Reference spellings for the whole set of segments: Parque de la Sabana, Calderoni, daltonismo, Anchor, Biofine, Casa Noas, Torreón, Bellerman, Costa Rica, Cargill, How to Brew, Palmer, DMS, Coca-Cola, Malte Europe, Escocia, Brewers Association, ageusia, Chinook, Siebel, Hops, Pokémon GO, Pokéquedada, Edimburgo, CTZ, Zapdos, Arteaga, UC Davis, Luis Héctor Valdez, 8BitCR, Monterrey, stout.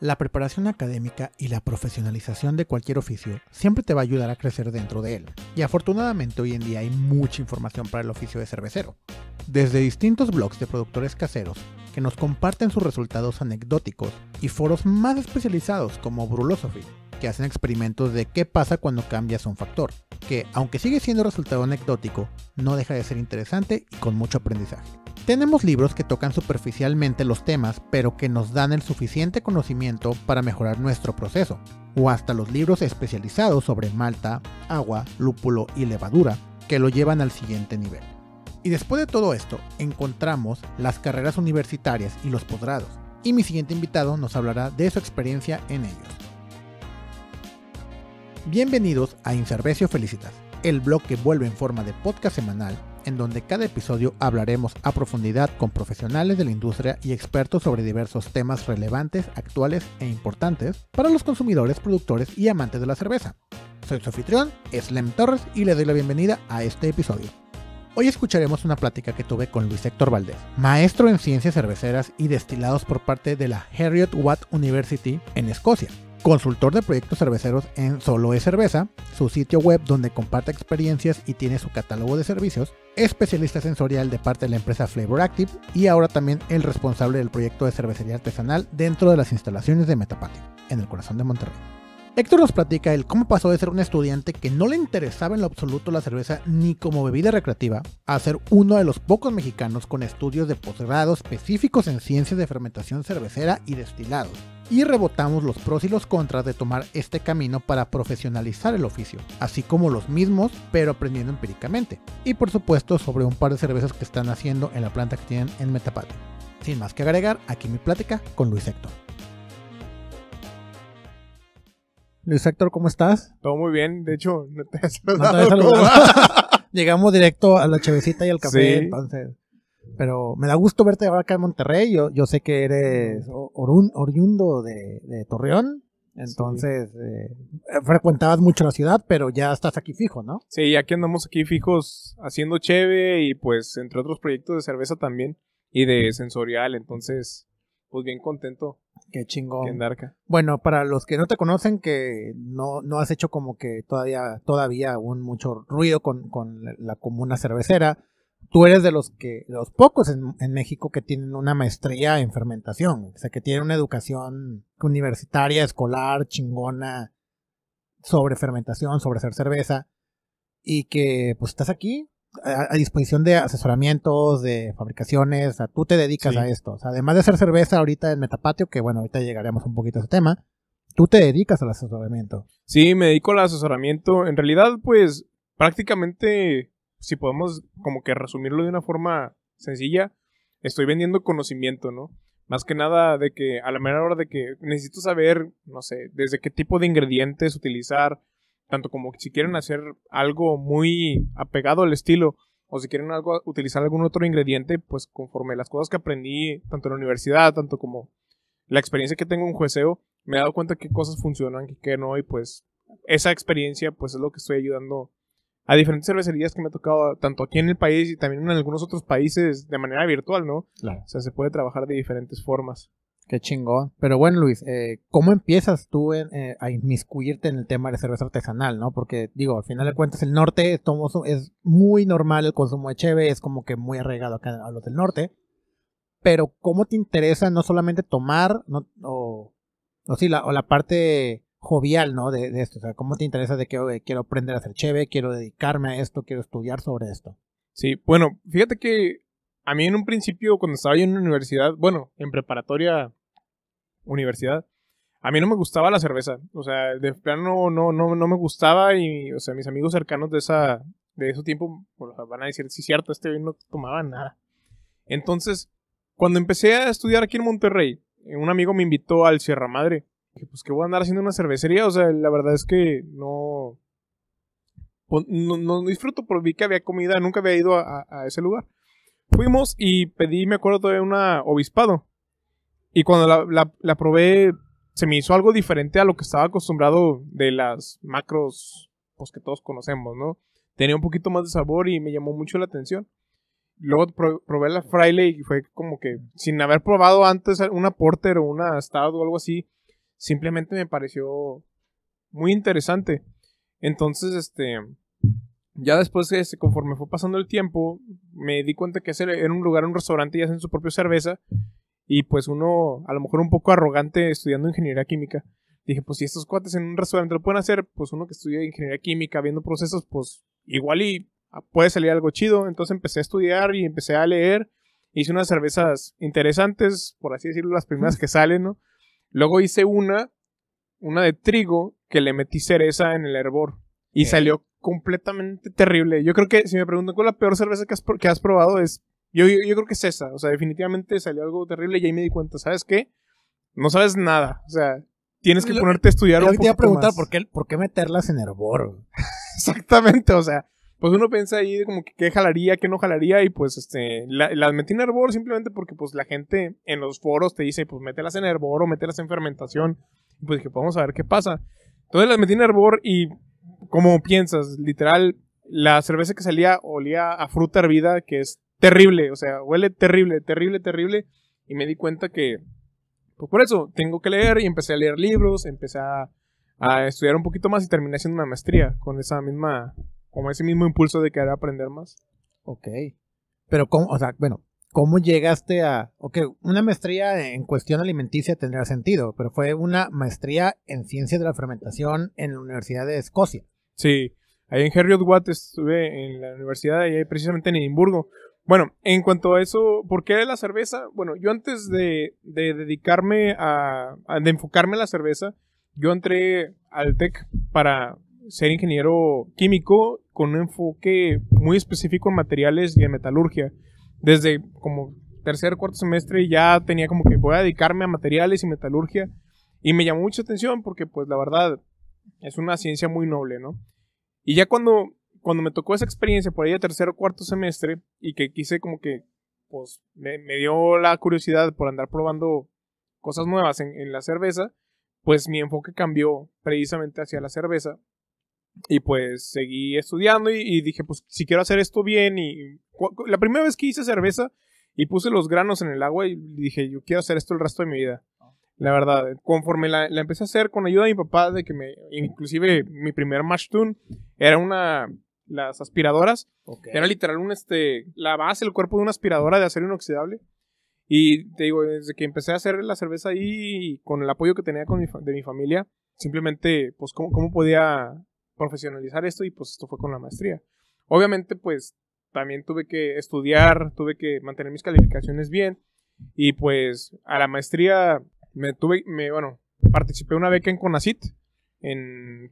La preparación académica y la profesionalización de cualquier oficio siempre te va a ayudar a crecer dentro de él, y afortunadamente hoy en día hay mucha información para el oficio de cervecero, desde distintos blogs de productores caseros que nos comparten sus resultados anecdóticos y foros más especializados como Brulosophy, que hacen experimentos de qué pasa cuando cambias un factor, que aunque sigue siendo resultado anecdótico, no deja de ser interesante y con mucho aprendizaje. Tenemos libros que tocan superficialmente los temas, pero que nos dan el suficiente conocimiento para mejorar nuestro proceso, o hasta los libros especializados sobre malta, agua, lúpulo y levadura, que lo llevan al siguiente nivel. Y después de todo esto, encontramos las carreras universitarias y los posgrados, y mi siguiente invitado nos hablará de su experiencia en ellos. Bienvenidos a In Cervesio Felicitas, el blog que vuelve en forma de podcast semanal, en donde cada episodio hablaremos a profundidad con profesionales de la industria y expertos sobre diversos temas relevantes, actuales e importantes para los consumidores, productores y amantes de la cerveza. Soy su anfitrión, Slim Torres, y le doy la bienvenida a este episodio. Hoy escucharemos una plática que tuve con Luis Héctor Valdez, maestro en ciencias cerveceras y destilados por parte de la Heriot-Watt University en Escocia, consultor de proyectos cerveceros en Solo es Cerveza, su sitio web donde comparte experiencias y tiene su catálogo de servicios, especialista sensorial de parte de la empresa Flavor Active y ahora también el responsable del proyecto de cervecería artesanal dentro de las instalaciones de Metapatio, en el corazón de Monterrey. Héctor nos platica el cómo pasó de ser un estudiante que no le interesaba en lo absoluto la cerveza ni como bebida recreativa a ser uno de los pocos mexicanos con estudios de posgrado específicos en ciencias de fermentación cervecera y destilados. Y rebotamos los pros y los contras de tomar este camino para profesionalizar el oficio, así como los mismos, pero aprendiendo empíricamente. Y por supuesto sobre un par de cervezas que están haciendo en la planta que tienen en Metapatio. Sin más que agregar, aquí mi plática con Luis Héctor. Luis Héctor, ¿cómo estás? Todo muy bien, de hecho, no te has saludado. Llegamos directo a la chavecita y al café, sí. Entonces... Pero me da gusto verte ahora acá en Monterrey. Yo sé que eres oriundo de Torreón. Entonces, sí. Frecuentabas mucho la ciudad, pero ya estás aquí fijo, ¿no? Sí, aquí andamos aquí fijos haciendo cheve y pues entre otros proyectos de cerveza también y de sensorial. Entonces, pues bien contento. Qué chingón. Bueno, para los que no te conocen, que no has hecho como que todavía aún mucho ruido con la comuna cervecera. Tú eres de los pocos en México que tienen una maestría en fermentación, o sea, que tienen una educación universitaria, escolar, chingona, sobre fermentación, sobre hacer cerveza, y que pues estás aquí a disposición de asesoramientos, de fabricaciones, o sea, tú te dedicas sí. a esto, o sea, además de hacer cerveza ahorita en Metapatio, que bueno, ahorita llegaremos un poquito a ese tema, tú te dedicas al asesoramiento. Sí, me dedico al asesoramiento, en realidad pues prácticamente... Si podemos como que resumirlo de una forma sencilla, estoy vendiendo conocimiento, ¿no? Más que nada de que a la mera hora de que necesito saber, no sé, desde qué tipo de ingredientes utilizar, tanto como si quieren hacer algo muy apegado al estilo o si quieren utilizar algún otro ingrediente, pues conforme las cosas que aprendí tanto en la universidad, tanto como la experiencia que tengo en jueceo, me he dado cuenta qué cosas funcionan, qué no, y pues esa experiencia pues es lo que estoy ayudando a diferentes cervecerías que me ha tocado, tanto aquí en el país y también en algunos otros países, de manera virtual, ¿no? Claro. O sea, se puede trabajar de diferentes formas. Qué chingón. Pero bueno, Luis, ¿cómo empiezas tú a inmiscuirte en el tema de la cerveza artesanal, no? Porque, digo, al final de cuentas, el norte es muy normal el consumo de cheve, es como que muy arraigado acá a los del norte. Pero, ¿cómo te interesa no solamente tomar, la parte... jovial, ¿no? De esto, o sea, ¿cómo te interesa de que quiero aprender a hacer cheve, quiero dedicarme a esto, quiero estudiar sobre esto? Sí, bueno, fíjate que a mí en un principio cuando estaba yo en la universidad, bueno, en preparatoria universidad, a mí no me gustaba la cerveza, o sea, de plano no me gustaba y, o sea, mis amigos cercanos de ese tiempo bueno, van a decir, sí, cierto, este bien no tomaba nada. Entonces, cuando empecé a estudiar aquí en Monterrey, un amigo me invitó al Sierra Madre. Pues que voy a andar haciendo una cervecería, o sea, la verdad es que no disfruto, porque vi que había comida, nunca había ido a ese lugar. Fuimos y pedí, me acuerdo todavía, una obispado. Y cuando la probé, se me hizo algo diferente a lo que estaba acostumbrado de las macros, pues que todos conocemos, ¿no? Tenía un poquito más de sabor y me llamó mucho la atención. Luego probé la Fraile y fue como que, sin haber probado antes una Porter o una Stout o algo así, Simplemente me pareció muy interesante. Entonces, ya después, conforme fue pasando el tiempo, me di cuenta que era un lugar, un restaurante, y hacen su propia cerveza. Y pues uno, a lo mejor un poco arrogante, estudiando ingeniería química, dije, pues si estos cuates en un restaurante lo pueden hacer, pues uno que estudia ingeniería química, viendo procesos, pues igual y puede salir algo chido. Entonces empecé a estudiar y empecé a leer. Hice unas cervezas interesantes, por así decirlo, las primeras que salen, ¿no? Luego hice una de trigo que le metí cereza en el hervor. Y salió completamente terrible. Yo creo que, si me preguntan cuál es la peor cerveza que has probado, es... Yo creo que es esa. O sea, definitivamente salió algo terrible y ahí me di cuenta, ¿sabes qué? No sabes nada. O sea, tienes que ponerte a estudiar un poquito más. Te iba a preguntar, ¿por qué meterlas en hervor? Exactamente, o sea, pues uno piensa ahí como que qué jalaría, qué no jalaría, y pues las metí en hervor simplemente porque pues la gente en los foros te dice, pues mételas en hervor o mételas en fermentación. Y pues dije, vamos a ver qué pasa. Entonces las metí en hervor y, como piensas, literal, la cerveza que salía olía a fruta hervida, que es terrible, o sea, huele terrible, terrible, terrible. Y me di cuenta que, pues por eso, tengo que leer, y empecé a leer libros, empecé a estudiar un poquito más y terminé haciendo una maestría con esa misma, como ese mismo impulso de querer aprender más. Ok, pero ¿cómo llegaste a...? Ok, una maestría en cuestión alimenticia tendría sentido, pero fue una maestría en ciencias de la fermentación en la Universidad de Escocia. Sí, ahí en Heriot-Watt estuve en la universidad, ahí precisamente en Edimburgo. Bueno, en cuanto a eso, ¿por qué la cerveza? Bueno, yo antes de dedicarme de enfocarme a la cerveza, yo entré al TEC para ser ingeniero químico con un enfoque muy específico en materiales y en metalurgia. Desde como tercer, cuarto semestre ya tenía como que voy a dedicarme a materiales y metalurgia. Y me llamó mucha atención porque, pues, la verdad, es una ciencia muy noble, ¿no? Y ya cuando me tocó esa experiencia por ahí de tercer o cuarto semestre y que quise como que, pues, me dio la curiosidad por andar probando cosas nuevas en la cerveza, pues mi enfoque cambió precisamente hacia la cerveza. Y pues seguí estudiando y dije, pues si quiero hacer esto bien, y la primera vez que hice cerveza y puse los granos en el agua y dije, yo quiero hacer esto el resto de mi vida. La verdad, conforme la empecé a hacer con ayuda de mi papá, de que inclusive mi primer mash tun era las aspiradoras, okay. Era literal la base, el cuerpo de una aspiradora de acero inoxidable. Y te digo, desde que empecé a hacer la cerveza ahí, con el apoyo que tenía de mi familia, simplemente, pues, ¿cómo podía profesionalizar esto? Y pues esto fue con la maestría. Obviamente, pues, también tuve que estudiar, tuve que mantener mis calificaciones bien. Y pues, a la maestría participé en una beca en Conacyt,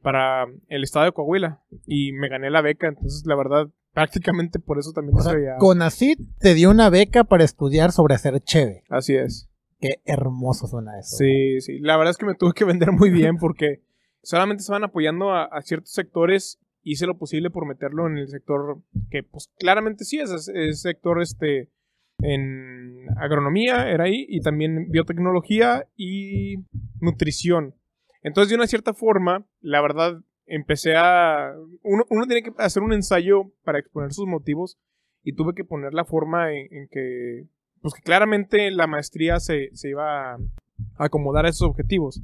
para el estado de Coahuila, y me gané la beca. Entonces, la verdad, prácticamente por eso también sabía. Conacyt te dio una beca para estudiar sobre hacer cheve. Así es. Qué hermoso suena eso. Sí, sí. La verdad es que me tuve que vender muy bien porque solamente estaban apoyando a ciertos sectores. Hice lo posible por meterlo en el sector que, pues, claramente sí es sector en agronomía, era ahí, y también biotecnología y nutrición. Entonces, de una cierta forma, la verdad, empecé a... Uno tiene que hacer un ensayo para exponer sus motivos, y tuve que poner la forma en que... Pues que claramente la maestría se iba a acomodar a esos objetivos.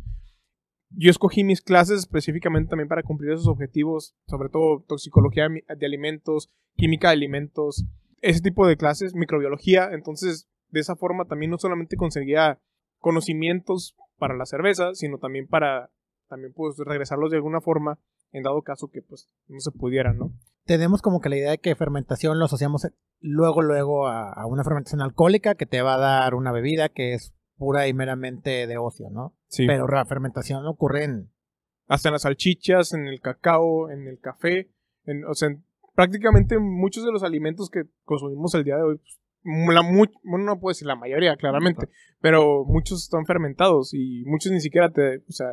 Yo escogí mis clases específicamente también para cumplir esos objetivos, sobre todo toxicología de alimentos, química de alimentos, ese tipo de clases, microbiología. Entonces, de esa forma también no solamente conseguía conocimientos para la cerveza, sino también pues, regresarlos de alguna forma, en dado caso que, pues, no se pudiera, ¿no? Tenemos como que la idea de que fermentación lo asociamos luego a una fermentación alcohólica que te va a dar una bebida que es pura y meramente de ocio, ¿no? Sí. Pero la fermentación ocurre hasta en las salchichas, en el cacao, en el café, prácticamente muchos de los alimentos que consumimos el día de hoy, pues, no puedo decir la mayoría, claramente, pero muchos están fermentados y muchos ni siquiera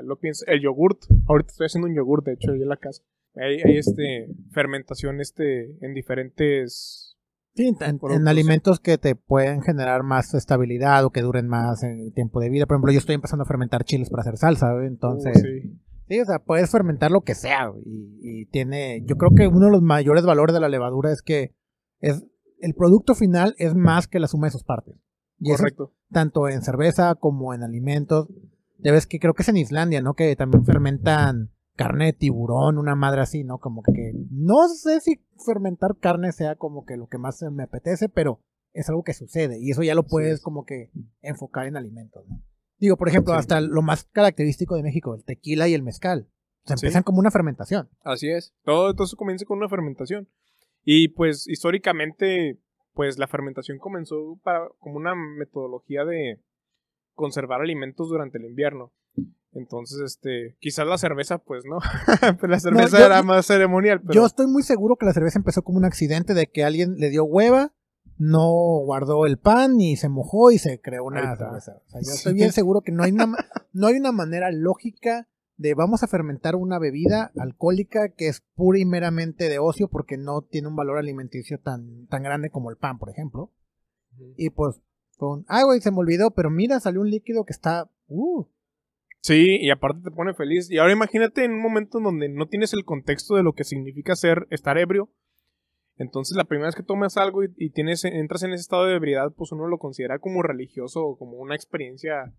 lo piensas. El yogurt, ahorita estoy haciendo un yogurt, de hecho, ahí en la casa. Hay fermentación en diferentes... Sí, en alimentos que te pueden generar más estabilidad o que duren más en tiempo de vida. Por ejemplo, yo estoy empezando a fermentar chiles para hacer salsa, ¿eh? Entonces... Sí. Sí, o sea, puedes fermentar lo que sea y tiene... Yo creo que uno de los mayores valores de la levadura es que el producto final es más que la suma de sus partes. Y correcto. Eso, tanto en cerveza como en alimentos. Ya ves que creo que es en Islandia, ¿no? Que también fermentan carne de tiburón, una madre así, ¿no? Como que no sé si fermentar carne sea como que lo que más me apetece, pero es algo que sucede y eso ya lo puedes como que enfocar en alimentos, ¿no? Digo, por ejemplo, hasta lo más característico de México, el tequila y el mezcal. Se empiezan como una fermentación. Así es. Todo entonces comienza con una fermentación. Y pues históricamente, pues la fermentación comenzó como una metodología de conservar alimentos durante el invierno. Entonces, quizás la cerveza, pues no. Pues la cerveza no, era más ceremonial. Pero... yo estoy muy seguro que la cerveza empezó como un accidente de que alguien le dio hueva, no guardó el pan y se mojó y se creó una cerveza. O sea, yo estoy bien seguro que no hay una manera lógica de vamos a fermentar una bebida alcohólica que es pura y meramente de ocio porque no tiene un valor alimenticio tan grande como el pan, por ejemplo. Y pues, güey, se me olvidó, pero mira, salió un líquido que está... Sí, y aparte te pone feliz. Y ahora imagínate en un momento en donde no tienes el contexto de lo que significa estar ebrio. Entonces la primera vez que tomas algo y entras en ese estado de ebriedad, pues uno lo considera como religioso o como una experiencia...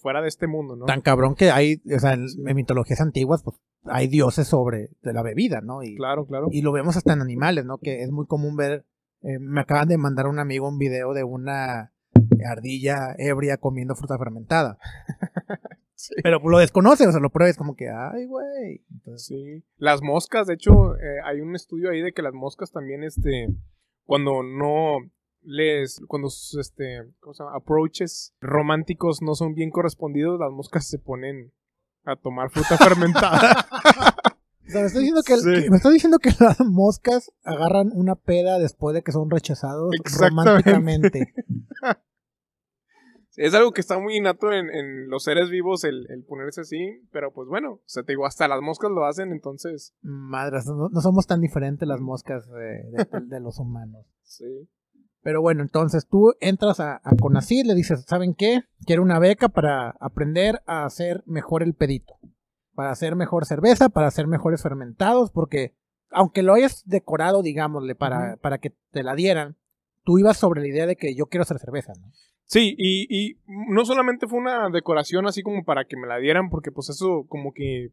fuera de este mundo, ¿no? Tan cabrón que hay, o sea, en mitologías antiguas, pues hay dioses sobre de la bebida, ¿no? Y, claro. Y lo vemos hasta en animales, ¿no? Que es muy común ver, me acaban de mandar un amigo un video de una ardilla ebria comiendo fruta fermentada. Sí. Pero lo desconoce, o sea, lo pruebas como que, ay, güey. Entonces, sí. Las moscas, de hecho, hay un estudio ahí de que las moscas también, cuando no... cuando sus approaches románticos no son bien correspondidos, las moscas se ponen a tomar fruta fermentada. O sea, me está diciendo que las moscas agarran una peda después de que son rechazados románticamente. Es algo que está muy innato en los seres vivos el ponerse así, pero pues bueno, o sea, te digo, hasta las moscas lo hacen, entonces. Madres, no somos tan diferentes las moscas de los humanos. Sí. Pero bueno, entonces tú entras a Conacyt, le dices, ¿saben qué? Quiero una beca para aprender a hacer mejor el pedito, para hacer mejor cerveza, para hacer mejores fermentados, porque aunque lo hayas decorado, digámosle, para que te la dieran, tú ibas sobre la idea de que yo quiero hacer cerveza, ¿no? Sí, y no solamente fue una decoración así como para que me la dieran, porque pues eso como que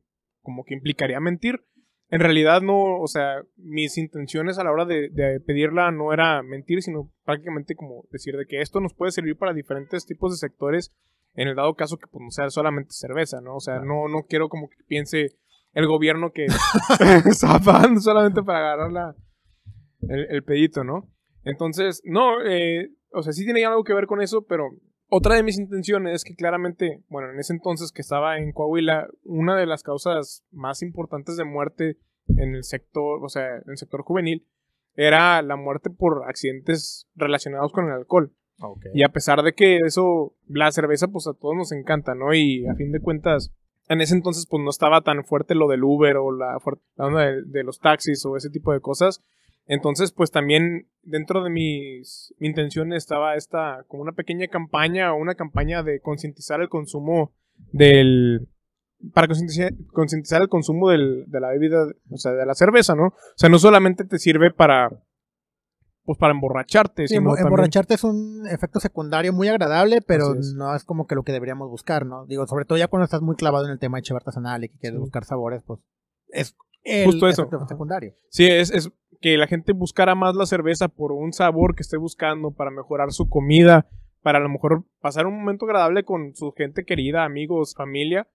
implicaría mentir. En realidad no, o sea, mis intenciones a la hora de pedirla no era mentir, sino prácticamente como decir de que esto nos puede servir para diferentes tipos de sectores, en el dado caso que pues no sea solamente cerveza, ¿no? O sea, no quiero como que piense el gobierno que está pagando solamente para agarrar el pedito, ¿no? Entonces, no, o sea, sí tiene algo que ver con eso, pero... Otra de mis intenciones es que claramente, bueno, en ese entonces que estaba en Coahuila, una de las causas más importantes de muerte en el sector, o sea, en el sector juvenil, era la muerte por accidentes relacionados con el alcohol. Okay. Y a pesar de que eso, la cerveza, pues a todos nos encanta, ¿no? Y a fin de cuentas, en ese entonces, pues no estaba tan fuerte lo del Uber o la onda de los taxis o ese tipo de cosas. Entonces, pues también dentro de mi intención estaba como una pequeña campaña o una campaña de concientizar el consumo para concientizar el consumo de la bebida, o sea, de la cerveza, ¿no? O sea, no solamente te sirve para emborracharte. Sí, sino emborracharte también... es un efecto secundario muy agradable, pero no es como que lo que deberíamos buscar, ¿no? Digo, sobre todo ya cuando estás muy clavado en el tema de cheve artesanal y que quieres buscar sabores, pues es... Justo eso. Secundario. Sí, es que la gente buscara más la cerveza por un sabor que esté buscando, para mejorar su comida, para a lo mejor pasar un momento agradable con su gente querida, amigos, familia,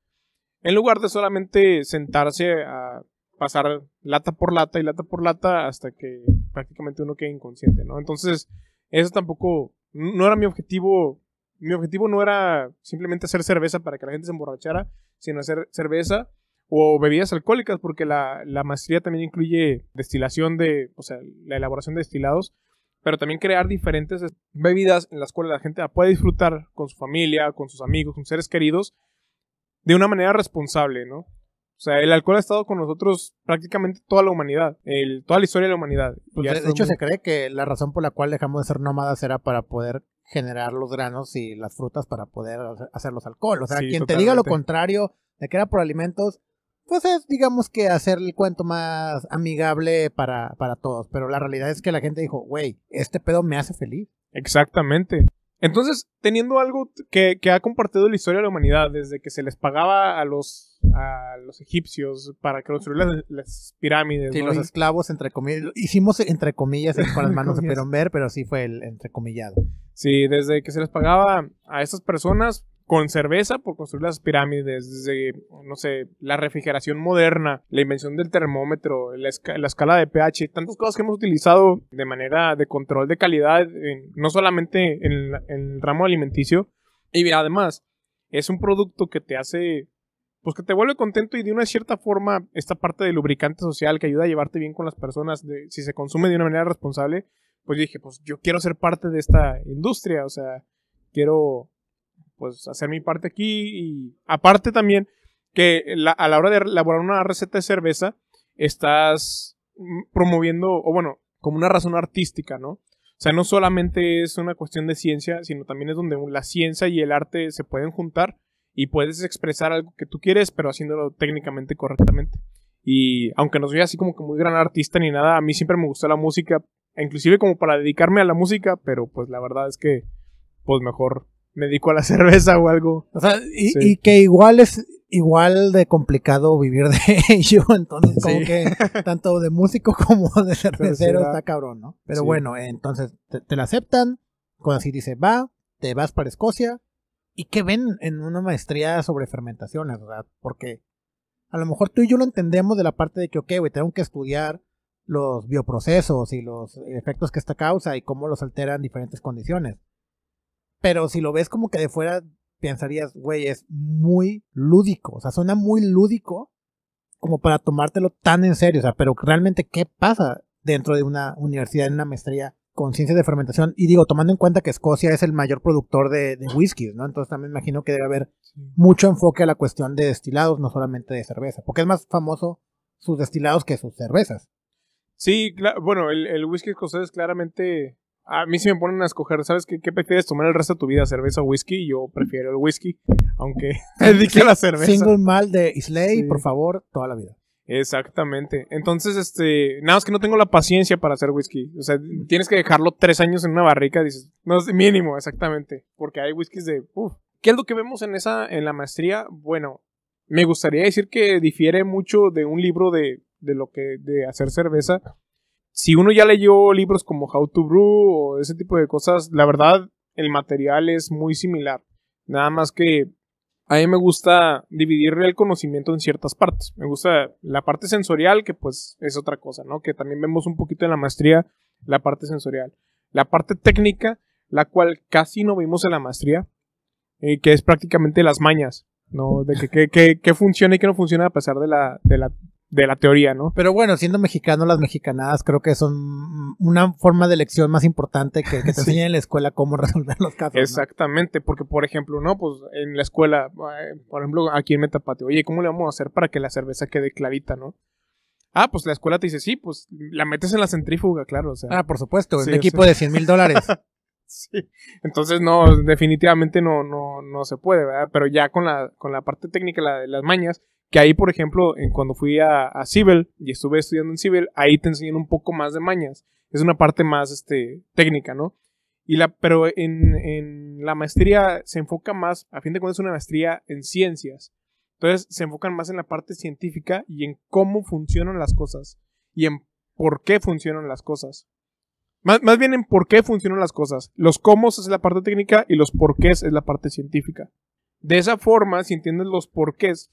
en lugar de solamente sentarse a pasar lata por lata hasta que prácticamente uno quede inconsciente, ¿no? Entonces, eso tampoco, no era mi objetivo. Mi objetivo no era simplemente hacer cerveza para que la gente se emborrachara, sino hacer cerveza o bebidas alcohólicas, porque la maestría también incluye destilación o sea, la elaboración de destilados, pero también crear diferentes bebidas en las cuales la gente la puede disfrutar con su familia, con sus amigos, con seres queridos, de una manera responsable, ¿no? O sea, el alcohol ha estado con nosotros prácticamente toda la humanidad, toda la historia de la humanidad. Pues de hecho, se cree que la razón por la cual dejamos de ser nómadas era para poder generar los granos y las frutas para poder hacer los alcohol. O sea, sí, quien totalmente te diga lo contrario, de que era por alimentos, pues es, digamos, que hacer el cuento más amigable para todos. Pero la realidad es que la gente dijo, güey, este pedo me hace feliz. Exactamente. Entonces, teniendo algo que ha compartido la historia de la humanidad, desde que se les pagaba a los egipcios para construir las pirámides, sí, ¿no? Los esclavos, entre comillas, hicimos entre comillas con las manos de Peromber, pero sí fue el entrecomillado. Sí, desde que se les pagaba a estas personas con cerveza por construir las pirámides, desde, no sé, la refrigeración moderna, la invención del termómetro, la escala de pH, tantas cosas que hemos utilizado de manera de control de calidad, no solamente en el ramo alimenticio. Y además, es un producto que te hace, pues que te vuelve contento, y de una cierta forma esta parte de lubricante social que ayuda a llevarte bien con las personas, si se consume de una manera responsable, pues dije, pues yo quiero ser parte de esta industria, o sea, quiero pues hacer mi parte aquí. Y aparte también que a la hora de elaborar una receta de cerveza estás promoviendo, o bueno, como una razón artística, ¿no? O sea, no solamente es una cuestión de ciencia, sino también es donde la ciencia y el arte se pueden juntar y puedes expresar algo que tú quieres, pero haciéndolo técnicamente correctamente. Y aunque no soy así como que muy gran artista ni nada, a mí siempre me gustó la música, inclusive como para dedicarme a la música, pero pues la verdad es que pues mejor me dedico a la cerveza o algo. O sea, y que igual es igual de complicado vivir de ello, entonces como que tanto de músico como de cervecero está cabrón, ¿no? Pero bueno, entonces te la aceptan, cuando así dice, te vas para Escocia. ¿Y qué ven en una maestría sobre fermentaciones, verdad? Porque a lo mejor tú y yo lo entendemos de la parte de que, ok, güey, tengo que estudiar los bioprocesos y los efectos que esta causa y cómo los alteran diferentes condiciones. Pero si lo ves como que de fuera, pensarías, güey, es muy lúdico. O sea, suena muy lúdico como para tomártelo tan en serio. O sea, pero realmente, ¿qué pasa dentro de una universidad, en una maestría con ciencias de fermentación? Y digo, tomando en cuenta que Escocia es el mayor productor de whiskies, ¿no? Entonces también imagino que debe haber mucho enfoque a la cuestión de destilados, no solamente de cerveza, porque es más famoso sus destilados que sus cervezas. Sí, bueno, el whisky escocés claramente, a mí sí me ponen a escoger, ¿sabes qué prefieres tomar el resto de tu vida, cerveza o whisky? Yo prefiero el whisky, aunque dedique a la cerveza. Single malt de Islay, por favor, toda la vida. Exactamente. Entonces, nada más que no tengo la paciencia para hacer whisky. O sea, tienes que dejarlo 3 años en una barrica, dices, no, es mínimo, exactamente. Porque hay whiskies de, ¿qué es lo que vemos en la maestría? Bueno, me gustaría decir que difiere mucho de un libro de lo que, de hacer cerveza. Si uno ya leyó libros como How to Brew o ese tipo de cosas, la verdad, el material es muy similar. Nada más que a mí me gusta dividir el conocimiento en ciertas partes. Me gusta la parte sensorial, que pues es otra cosa, ¿no? Que también vemos un poquito en la maestría, la parte sensorial. La parte técnica, la cual casi no vimos en la maestría, que es prácticamente las mañas, ¿no? De que funciona y que no funciona a pesar de la teoría, ¿no? Pero bueno, siendo mexicano, las mexicanadas creo que son una forma de elección más importante que te enseñen en la escuela cómo resolver los casos. Exactamente, ¿no? Porque por ejemplo, no, pues en la escuela, por ejemplo, aquí en Metapatio, oye, ¿cómo le vamos a hacer para que la cerveza quede clarita, no? Ah, pues la escuela te dice, sí, pues la metes en la centrífuga, claro, o sea. Ah, por supuesto, un equipo de $100,000. Sí, entonces no, definitivamente no se puede, ¿verdad? Pero ya con la parte técnica, las mañas, que ahí, por ejemplo, cuando fui a Siebel y estuve estudiando en Siebel, ahí te enseñan un poco más de mañas. Es una parte más técnica, ¿no? Pero en la maestría se enfoca más, a fin de cuentas es una maestría en ciencias. Entonces se enfocan más en la parte científica y en cómo funcionan las cosas. Y en por qué funcionan las cosas. Más bien en por qué funcionan las cosas. Los cómo es la parte técnica y los porqués es la parte científica. De esa forma, si entiendes los porqués,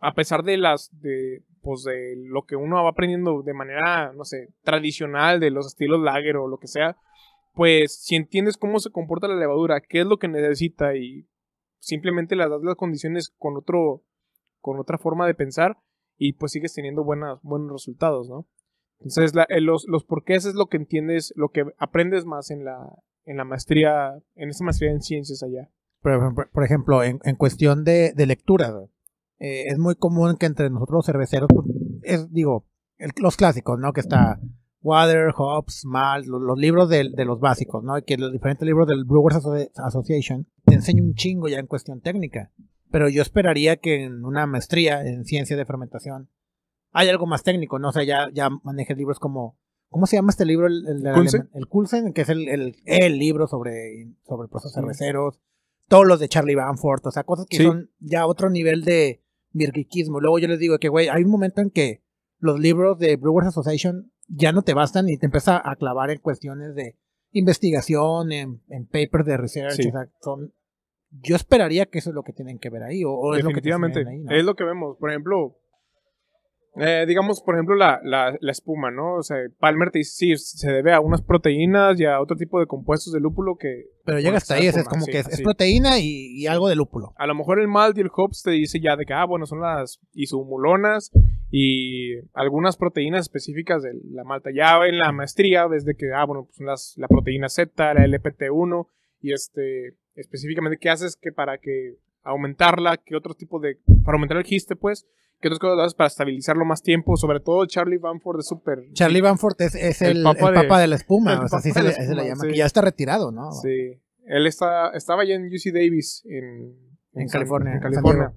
a pesar de lo que uno va aprendiendo de manera, no sé, tradicional, de los estilos lager o lo que sea, pues si entiendes cómo se comporta la levadura, qué es lo que necesita y simplemente le das las condiciones con otra forma de pensar y pues sigues teniendo buenos resultados, ¿no? Entonces los porqués es lo que entiendes, lo que aprendes más en la maestría, en esta maestría en ciencias allá. Por ejemplo, en cuestión de lectura, ¿no? Es muy común que entre nosotros los cerveceros, pues, los clásicos, ¿no? Que está Water, Hops, Malt, los libros de los básicos, ¿no? Y que los diferentes libros del Brewers Association te enseña un chingo ya en cuestión técnica. Pero yo esperaría que en una maestría en ciencia de fermentación hay algo más técnico, ¿no? O sea, ya manejes libros como ¿Cómo se llama este libro? El Kulsen, que es el libro sobre procesos cerveceros. Todos los de Charlie Bamforth, o sea, cosas que son ya otro nivel de virguiquismo. Luego yo les digo que, güey, hay un momento en que los libros de Brewers Association ya no te bastan y te empieza a clavar en cuestiones de investigación, en papers de research. Sí. O sea, yo esperaría que eso es lo que tienen que ver ahí, o es lo que tienen que ver ahí, ¿no? Es lo que vemos. Por ejemplo, digamos, por ejemplo, la espuma, ¿no? O sea, Palmer te dice, sí, se debe a unas proteínas y a otro tipo de compuestos de lúpulo que... Pero llega hasta ahí, espuma, es como que es proteína y algo de lúpulo. A lo mejor el malt y el hops te dice ya de que, ah, bueno, son las isumulonas y algunas proteínas específicas de la malta. Ya en la maestría ves de que, ah, bueno, pues son la proteína Z, la LPT1 y específicamente qué haces que para que aumentarla, qué otro tipo de... Para aumentar el giste, pues... ¿Qué otras cosas haces para estabilizarlo más tiempo? Sobre todo Charlie Bamforth es súper... Charlie Bamforth es el papa de la espuma. O sea, así se le llama. Sí. Que ya está retirado, ¿no? Sí. Él estaba ya en UC Davis. En California. En California.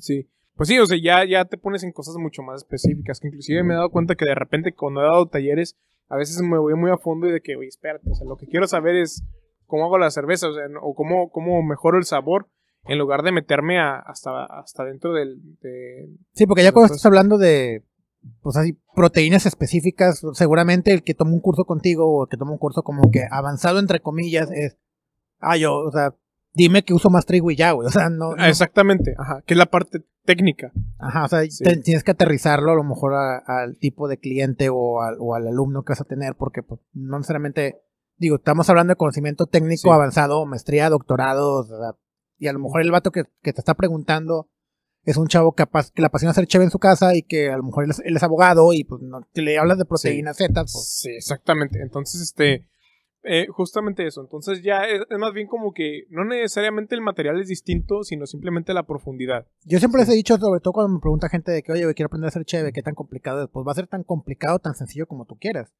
Sí. Pues sí, o sea, ya te pones en cosas mucho más específicas. Que inclusive me he dado cuenta que de repente cuando he dado talleres, a veces me voy muy a fondo y de que, oye, espérate. O sea, lo que quiero saber es cómo hago la cerveza. O sea, o cómo mejoro el sabor. En lugar de meterme hasta dentro del... Sí, porque ya cuando estás hablando de pues, así, proteínas específicas, seguramente el que toma un curso contigo o el que toma un curso como que avanzado, entre comillas, es... Ah, yo, o sea, dime que uso más trigo y ya, güey. O sea, no... Exactamente, ajá, que es la parte técnica. Ajá, o sea, sí. Tienes que aterrizarlo a lo mejor al tipo de cliente o al alumno que vas a tener, porque pues, no necesariamente... Digo, estamos hablando de conocimiento técnico avanzado, maestría, doctorado, o sea... Y a lo mejor el vato que te está preguntando es un chavo capaz que le apasiona hacer cheve en su casa y que a lo mejor él es abogado y pues no, que le hablas de proteínas Z. Pues. Sí, exactamente. Entonces, justamente eso. Entonces ya es más bien como que no necesariamente el material es distinto, sino simplemente la profundidad. Yo siempre les he dicho, sobre todo cuando me pregunta gente de que, oye, quiero aprender a hacer cheve, ¿qué tan complicado es? Pues va a ser tan complicado, tan sencillo como tú quieras.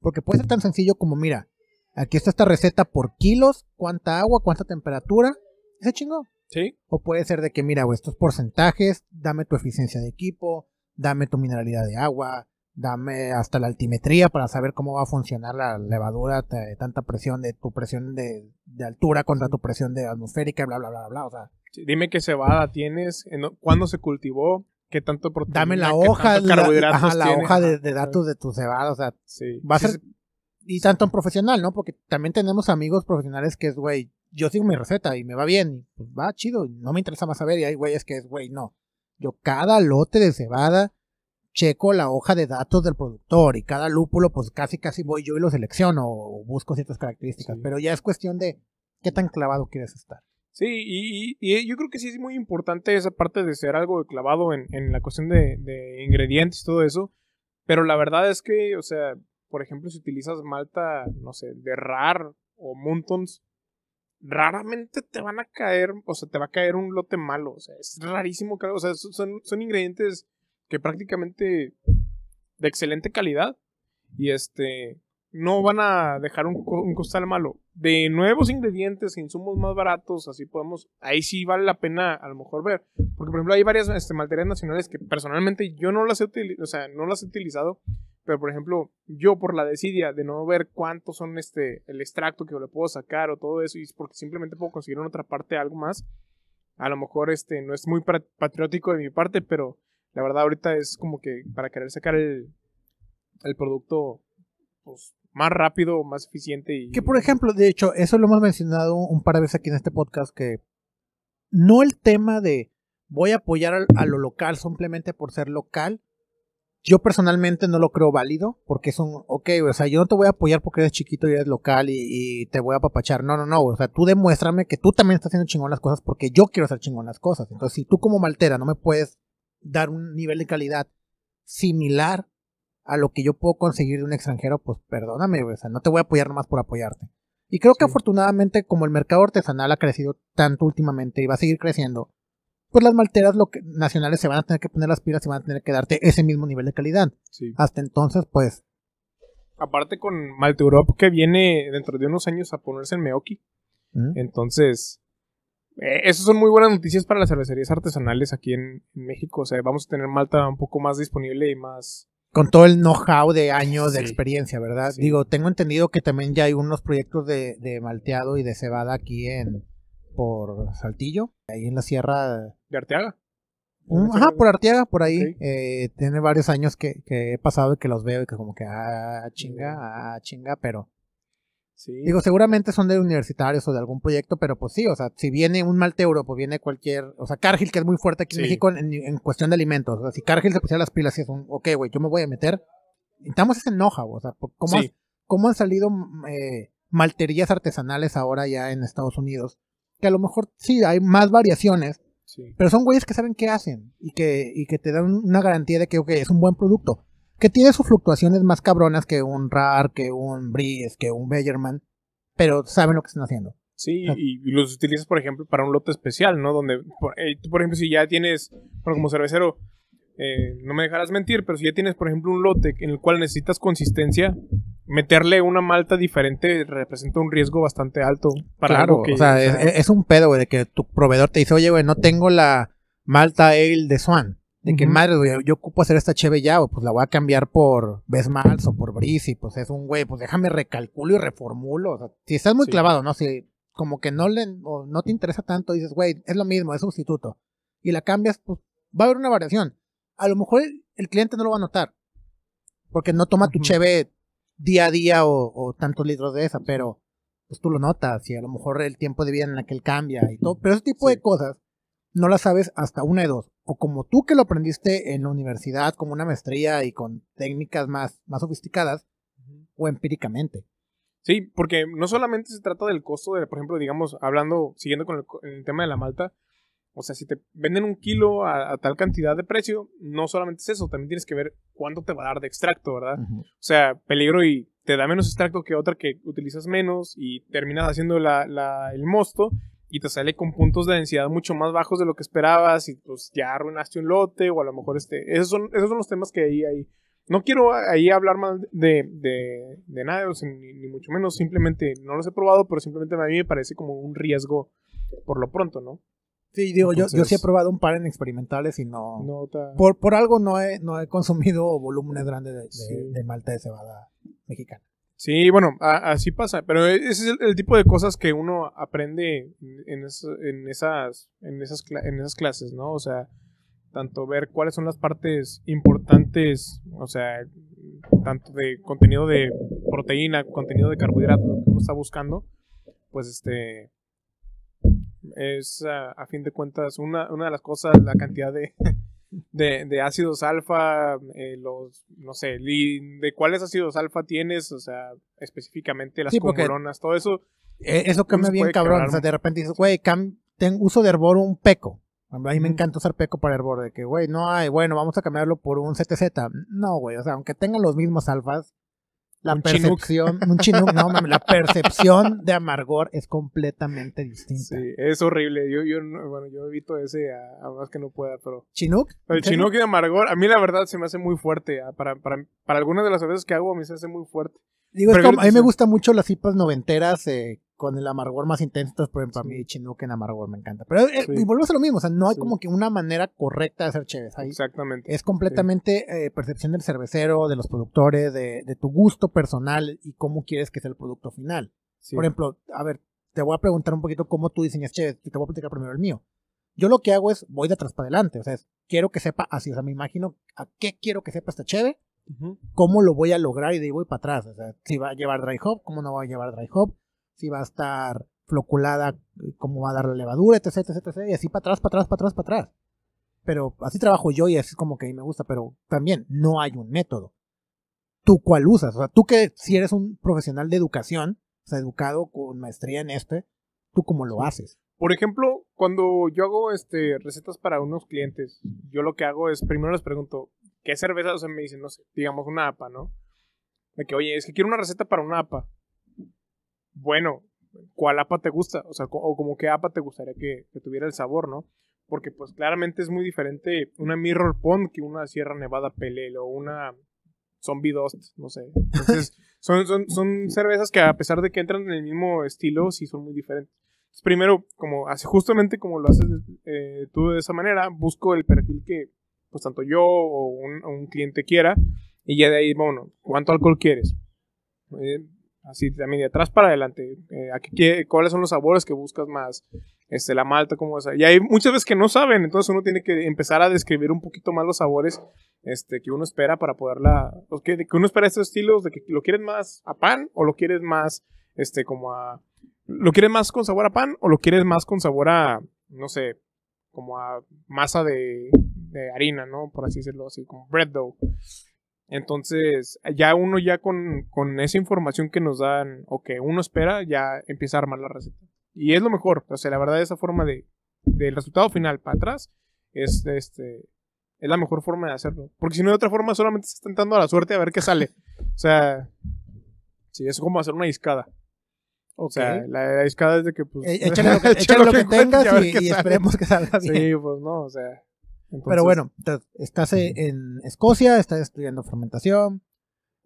Porque puede ser tan sencillo como, mira, aquí está esta receta por kilos, cuánta agua, cuánta temperatura. ¿Ese chingo? Sí. O puede ser de que, mira, güey, estos porcentajes, dame tu eficiencia de equipo, dame tu mineralidad de agua, dame hasta la altimetría para saber cómo va a funcionar la levadura de tanta presión, de tu presión de altura contra tu presión de atmosférica, bla, bla, bla, bla, o sea. Sí, dime qué cebada tienes, cuándo se cultivó, qué tanto proteína, dame la hoja, la hoja de datos de tu cebada, o sea, sí. Va a ser... Y tanto en profesional, ¿no? Porque también tenemos amigos profesionales que es, güey, yo sigo mi receta y me va bien, pues va chido, no me interesa más saber, y hay güeyes que es, güey, no. Yo cada lote de cebada checo la hoja de datos del productor y cada lúpulo, pues casi voy yo y lo selecciono o busco ciertas características, sí. Pero ya es cuestión de qué tan clavado quieres estar. Sí, y yo creo que sí es muy importante esa parte de ser algo de clavado en la cuestión de ingredientes y todo eso, pero la verdad es que, o sea... Por ejemplo, si utilizas malta, no sé, de RAR o Muntons, raramente te van a caer, o sea, te va a caer un lote malo. O sea, es rarísimo, o sea, son ingredientes que prácticamente de excelente calidad y no van a dejar un costal malo. De nuevos ingredientes, insumos más baratos, así podemos, ahí sí vale la pena a lo mejor ver. Porque, por ejemplo, hay varias malterías nacionales que personalmente yo no las he utilizado, o sea, no las he utilizado. Pero, por ejemplo, yo por la desidia de no ver cuántos son el extracto que le puedo sacar o todo eso, y es porque simplemente puedo conseguir en otra parte algo más. A lo mejor no es muy patriótico de mi parte, pero la verdad ahorita es como que para querer sacar el producto pues, más rápido, más eficiente. Y... Que, por ejemplo, de hecho, eso lo hemos mencionado un par de veces aquí en este podcast, que no el tema de voy a apoyar a lo local simplemente por ser local. Yo personalmente no lo creo válido, porque es un, ok, o sea, yo no te voy a apoyar porque eres chiquito y eres local y te voy a apapachar. No, o sea, tú demuéstrame que tú también estás haciendo chingón las cosas porque yo quiero hacer chingón las cosas. Entonces, si tú como maltera no me puedes dar un nivel de calidad similar a lo que yo puedo conseguir de un extranjero, pues perdóname, o sea, no te voy a apoyar nomás por apoyarte. Y creo que afortunadamente, como el mercado artesanal ha crecido tanto últimamente y va a seguir creciendo, pues las malteras nacionales se van a tener que poner las pilas y van a tener que darte ese mismo nivel de calidad. Sí. Hasta entonces, pues... Aparte con Malte Europe que viene dentro de unos años a ponerse en Meoki. Entonces, esas son muy buenas noticias para las cervecerías artesanales aquí en México. O sea, vamos a tener malta un poco más disponible y más... con todo el know-how de años de experiencia, ¿verdad? Sí. Digo, tengo entendido que también ya hay unos proyectos de malteado y de cebada aquí en por Saltillo, ahí en la sierra de Arteaga. Ajá, por Arteaga, por ahí. Okay. Tiene varios años que he pasado y que los veo y que como que chinga, pero... Sí. Digo, seguramente son de universitarios o de algún proyecto, pero pues sí, o sea, si viene un malteuro, pues viene cualquier, o sea, Cargill, que es muy fuerte aquí en México en cuestión de alimentos, o sea, si Cargill se pusiera las pilas y es un, ok, güey, yo me voy a meter, necesitamos ese know-how, o sea, ¿cómo han salido malterías artesanales ahora ya en Estados Unidos? Que a lo mejor sí, hay más variaciones, pero son güeyes que saben qué hacen y que te dan una garantía de que, ok, es un buen producto. Que tiene sus fluctuaciones más cabronas que un RAR, que un Briess, que un Bellerman, pero saben lo que están haciendo. Sí, y los utilizas, por ejemplo, para un lote especial, ¿no? Donde, tú, por ejemplo, si ya tienes, bueno, como cervecero, no me dejarás mentir, pero si ya tienes, por ejemplo, un lote en el cual necesitas consistencia, meterle una malta diferente representa un riesgo bastante alto. Para claro, algo que, o sea, es un pedo, güey, de que tu proveedor te dice, oye, güey, no tengo la malta ale de Swan. De que, madre, güey, yo ocupo hacer esta cheve ya, pues la voy a cambiar por Best Malt o por Briess, y pues es un güey, pues déjame recalculo y reformulo. O sea, si estás muy clavado, ¿no? Si como que no te interesa tanto, dices, güey, es lo mismo, es sustituto. Y la cambias, pues va a haber una variación. A lo mejor el cliente no lo va a notar, porque no toma tu cheve día a día o tantos litros de esa, pero pues tú lo notas, y a lo mejor el tiempo de vida en la que él cambia y todo. Pero ese tipo de cosas no las sabes hasta una de dos. O como tú que lo aprendiste en la universidad, como una maestría y con técnicas más sofisticadas, o empíricamente. Sí, porque no solamente se trata del costo de, por ejemplo, digamos, hablando, siguiendo con el tema de la malta, o sea, si te venden un kilo a tal cantidad de precio, no solamente es eso, también tienes que ver cuánto te va a dar de extracto, ¿verdad? O sea, peligro y te da menos extracto que otra que utilizas menos y terminas haciendo el mosto, y te sale con puntos de densidad mucho más bajos de lo que esperabas, y pues ya arruinaste un lote, o a lo mejor esos son los temas que ahí. No quiero ahí hablar más de nada, o sea, ni mucho menos, simplemente no los he probado, pero simplemente a mí me parece como un riesgo por lo pronto, ¿no? Sí, digo, entonces, yo sí he probado un par en experimentales y por algo no he consumido volúmenes grandes de malta de cebada mexicana. Sí, bueno, así pasa, pero ese es el tipo de cosas que uno aprende en esas clases, ¿no? O sea, tanto ver cuáles son las partes importantes, o sea, tanto de contenido de proteína, contenido de carbohidratos, lo que uno está buscando, pues es a fin de cuentas una de las cosas, la cantidad de ácidos alfa, de cuáles ácidos alfa tienes, o sea, específicamente las comoronas, todo eso. Eso cambia bien cabrón, o sea, de repente dices, güey, uso de hervor un peco. A mí me encanta usar peco para hervor, de que, güey, no hay, bueno, vamos a cambiarlo por un CTZ. No, güey, o sea, aunque tengan los mismos alfas, la percepción de amargor es completamente distinta. Sí, es horrible. Yo evito ese a más que no pueda, pero... ¿Chinook? El Chinook y amargor, a mí la verdad se me hace muy fuerte. Para algunas de las cervezas que hago, a mí se hace muy fuerte. Digo, a mí me gustan mucho las IPAs noventeras con el amargor más intenso, por ejemplo, a mí Chinook en amargor me encanta. Pero y volvemos a lo mismo, o sea, no hay como que una manera correcta de hacer cheves ahí. Exactamente. Es completamente percepción del cervecero, de los productores, de tu gusto personal y cómo quieres que sea el producto final. Sí. Por ejemplo, a ver, te voy a preguntar un poquito cómo tú diseñas cheves y te voy a platicar primero el mío. Yo lo que hago es, voy de atrás para adelante, o sea, quiero que sepa así, o sea, me imagino a qué quiero que sepa esta cheve, cómo lo voy a lograr y de ahí voy para atrás, o sea, si va a llevar dry hop, cómo no va a llevar dry hop, si va a estar floculada, cómo va a dar la levadura, etc, y así para atrás. Pero así trabajo yo y así es como que a mí me gusta, pero también no hay un método. ¿Tú cuál usas? O sea, tú que si eres un profesional de educación, o sea, educado con maestría en ¿tú cómo lo haces? Por ejemplo, cuando yo hago recetas para unos clientes, yo lo que hago es, primero les pregunto, ¿qué cerveza? O sea, me dicen, no sé, digamos una APA, ¿no? De que, oye, es que quiero una receta para una APA. Bueno, ¿cuál APA te gusta? O sea, o como qué APA te gustaría que tuviera el sabor, ¿no? Porque pues claramente es muy diferente una Mirror Pond que una Sierra Nevada Pale o una Zombie Dust, no sé. Entonces, son cervezas que a pesar de que entran en el mismo estilo, sí son muy diferentes. Entonces, primero, justamente como lo haces tú de esa manera, busco el perfil que pues tanto yo o un cliente quiera. Y ya de ahí, bueno, ¿cuánto alcohol quieres? Así también de atrás para adelante. ¿Cuáles son los sabores que buscas más? La malta, ¿cómo es? Y hay muchas veces que no saben, entonces uno tiene que empezar a describir un poquito más los sabores que uno espera para poderla... Que uno espera estos estilos, de que lo quieres más a pan o lo quieres más como a... ¿Lo quieres más con sabor a pan o lo quieres más con sabor a, no sé, como a masa de harina, ¿no? Por así decirlo, así como bread dough. Entonces, ya uno ya con esa información que nos dan o que uno espera, ya empieza a armar la receta. Y es lo mejor. O sea, la verdad, esa forma del resultado final para atrás es la mejor forma de hacerlo. Porque si no, de otra forma, solamente se está tentando a la suerte a ver qué sale. O sea, sí, es como hacer una discada. O sea, la discada es de que, pues... Échale lo que tengas y esperemos que salga bien. Sí, pues no, o sea... Entonces, pero bueno, estás en Escocia, estás estudiando fermentación,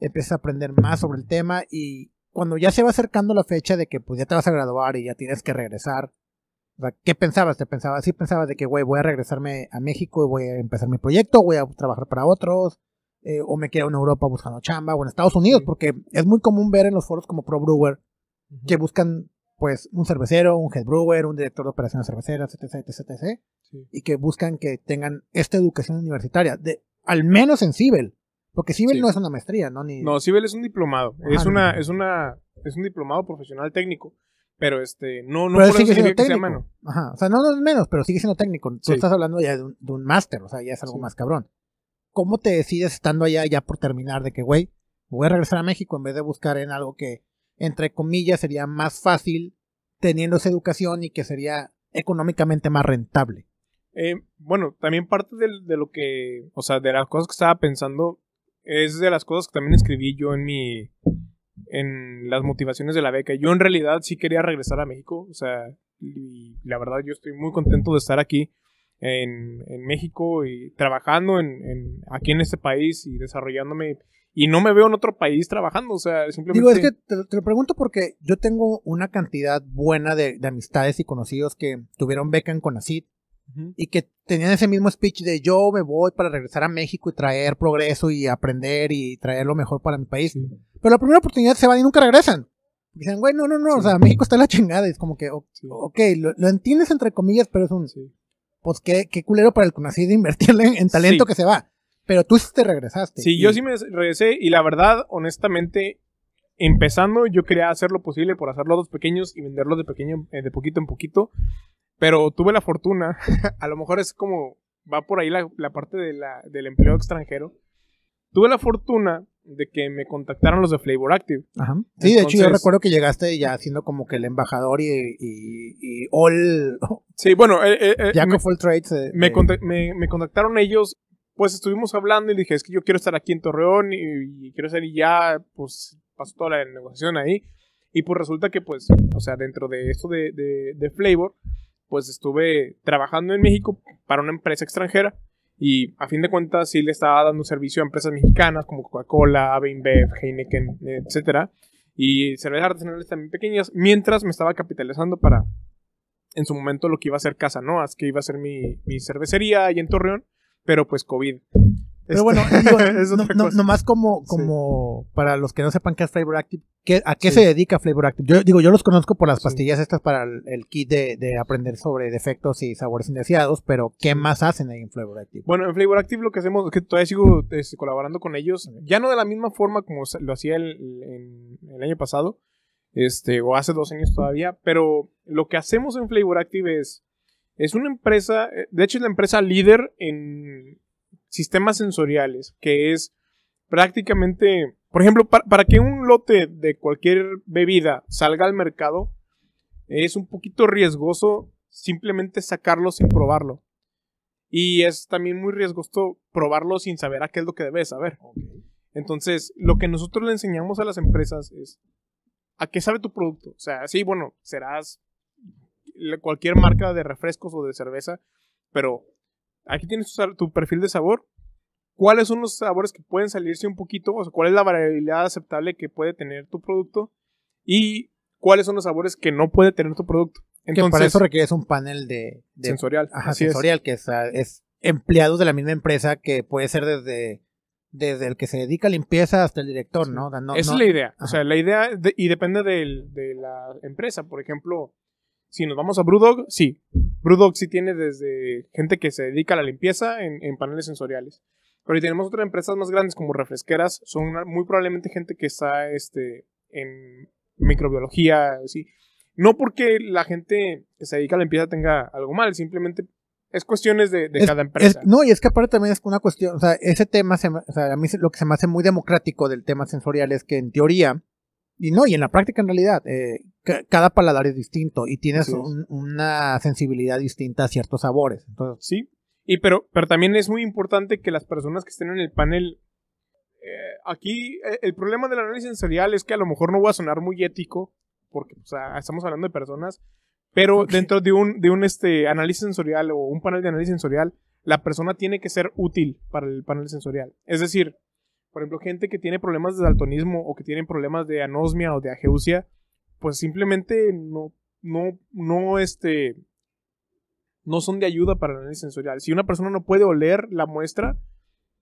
empiezas a aprender más sobre el tema y cuando ya se va acercando la fecha de que pues ya te vas a graduar y ya tienes que regresar, o sea, ¿qué pensabas? ¿Pensabas de que güey, voy a regresarme a México y voy a empezar mi proyecto, voy a trabajar para otros, o me quedo en Europa buscando chamba o en Estados Unidos? Porque es muy común ver en los foros como Pro Brewer que buscan pues un cervecero, un head brewer, un director de operaciones cerveceras, etc. Sí. Y que buscan que tengan esta educación universitaria, al menos en Siebel, porque Siebel no es una maestría, ¿no? No, Siebel es un diplomado, es un diplomado profesional técnico, pero no pero por eso sigue que sea menos. Ajá, o sea, no es menos, pero sigue siendo técnico. Tú estás hablando ya de un máster, o sea, ya es algo más cabrón. ¿Cómo te decides estando allá ya por terminar de que, güey, voy a regresar a México en vez de buscar en algo que entre comillas sería más fácil teniendo esa educación y que sería económicamente más rentable? Bueno, también parte de lo que, o sea, de las cosas que estaba pensando, es de las cosas que también escribí yo en las motivaciones de la beca. Yo en realidad sí quería regresar a México, o sea, y la verdad yo estoy muy contento de estar aquí en México y trabajando aquí en este país y desarrollándome. Y no me veo en otro país trabajando, o sea, simplemente... Digo, es que te lo pregunto porque yo tengo una cantidad buena de amistades y conocidos que tuvieron beca en Conacyt y que tenían ese mismo speech de yo me voy para regresar a México y traer progreso y aprender y traer lo mejor para mi país. Sí. Pero la primera oportunidad se van y nunca regresan. Dicen, güey, no, o sea, México está en la chingada. Y es como que, lo entiendes entre comillas, pero es un... Sí. Pues qué culero para el Conacyt de invertirle en talento que se va. Pero tú te regresaste. Sí, yo sí me regresé y la verdad, honestamente, empezando yo quería hacer lo posible por hacerlo a dos pequeños y venderlos de poquito en poquito, pero tuve la fortuna, a lo mejor es como va por ahí la parte del empleo extranjero, tuve la fortuna de que me contactaron los de Flavor Active. Ajá. Sí, entonces, de hecho yo recuerdo que llegaste ya siendo como que el embajador y all... Sí, bueno... ya con Full Trades... Me contactaron ellos. Pues estuvimos hablando y dije, es que yo quiero estar aquí en Torreón y quiero estar, y ya pues pasó toda la negociación ahí. Y pues resulta que pues, o sea, dentro de esto de Flavor, pues estuve trabajando en México para una empresa extranjera. Y a fin de cuentas sí le estaba dando servicio a empresas mexicanas como Coca-Cola, AB InBev, Heineken, etcétera. Y cervezas artesanales también pequeñas. Mientras me estaba capitalizando para, en su momento, lo que iba a ser Casa Noas, que iba a ser mi cervecería ahí en Torreón. Pero pues COVID. Pero bueno, nomás como para los que no sepan qué es Flavor Active, ¿a qué se dedica Flavor Active? Yo los conozco por las pastillas estas para el kit de aprender sobre defectos y sabores indeseados, pero ¿qué más hacen ahí en Flavor Active? Bueno, en Flavor Active lo que hacemos es que todavía sigo colaborando con ellos, ya no de la misma forma como lo hacía el año pasado, o hace 2 años todavía, pero lo que hacemos en Flavor Active es una empresa, de hecho es la empresa líder en sistemas sensoriales, que es prácticamente, por ejemplo, para que un lote de cualquier bebida salga al mercado, es un poquito riesgoso simplemente sacarlo sin probarlo. Y es también muy riesgoso probarlo sin saber a qué es lo que debe saber. Entonces, lo que nosotros le enseñamos a las empresas es, ¿a qué sabe tu producto? O sea, sí, bueno, serás... cualquier marca de refrescos o de cerveza, pero aquí tienes tu perfil de sabor. ¿Cuáles son los sabores que pueden salirse un poquito? O sea, ¿cuál es la variabilidad aceptable que puede tener tu producto? ¿Y cuáles son los sabores que no puede tener tu producto? Entonces, que para eso requieres un panel de sensorial. Ajá, sensorial, que es empleados de la misma empresa, que puede ser desde desde el que se dedica a limpieza hasta el director, sí. ¿no? Esa es la idea. Ajá. O sea, la idea, y depende de la empresa. Por ejemplo, si nos vamos a BrewDog, sí. BrewDog sí tiene desde gente que se dedica a la limpieza en paneles sensoriales. Pero si tenemos otras empresas más grandes como refresqueras, son muy probablemente gente que está en microbiología, sí. No porque la gente que se dedica a la limpieza tenga algo mal, simplemente es cuestiones de cada empresa. No, y es que aparte también es una cuestión, o sea, ese tema, o sea, a mí lo que se me hace muy democrático del tema sensorial es que en teoría, y en la práctica en realidad, cada paladar es distinto y tienes una sensibilidad distinta a ciertos sabores. Entonces, sí, pero también es muy importante que las personas que estén en el panel, aquí el problema del análisis sensorial es que a lo mejor no va a sonar muy ético, porque o sea, estamos hablando de personas. Pero dentro de un análisis sensorial o un panel de análisis sensorial, la persona tiene que ser útil para el panel sensorial. Es decir, por ejemplo, gente que tiene problemas de daltonismo o que tienen problemas de anosmia o de ageusia, pues simplemente no son de ayuda para el análisis sensorial. Si una persona no puede oler la muestra,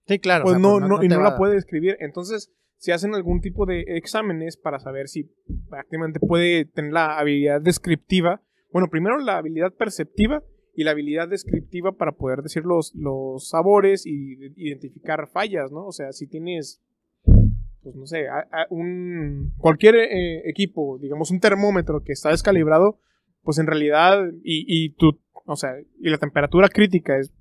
sí, claro, pues, o sea, no la puede describir. Entonces, si hacen algún tipo de exámenes para saber si prácticamente puede tener la habilidad descriptiva. Bueno, primero la habilidad perceptiva y la habilidad descriptiva para poder decir los sabores y identificar fallas, ¿no? O sea, si tienes, pues no sé, cualquier equipo, digamos un termómetro que está descalibrado, pues en realidad, y la temperatura crítica es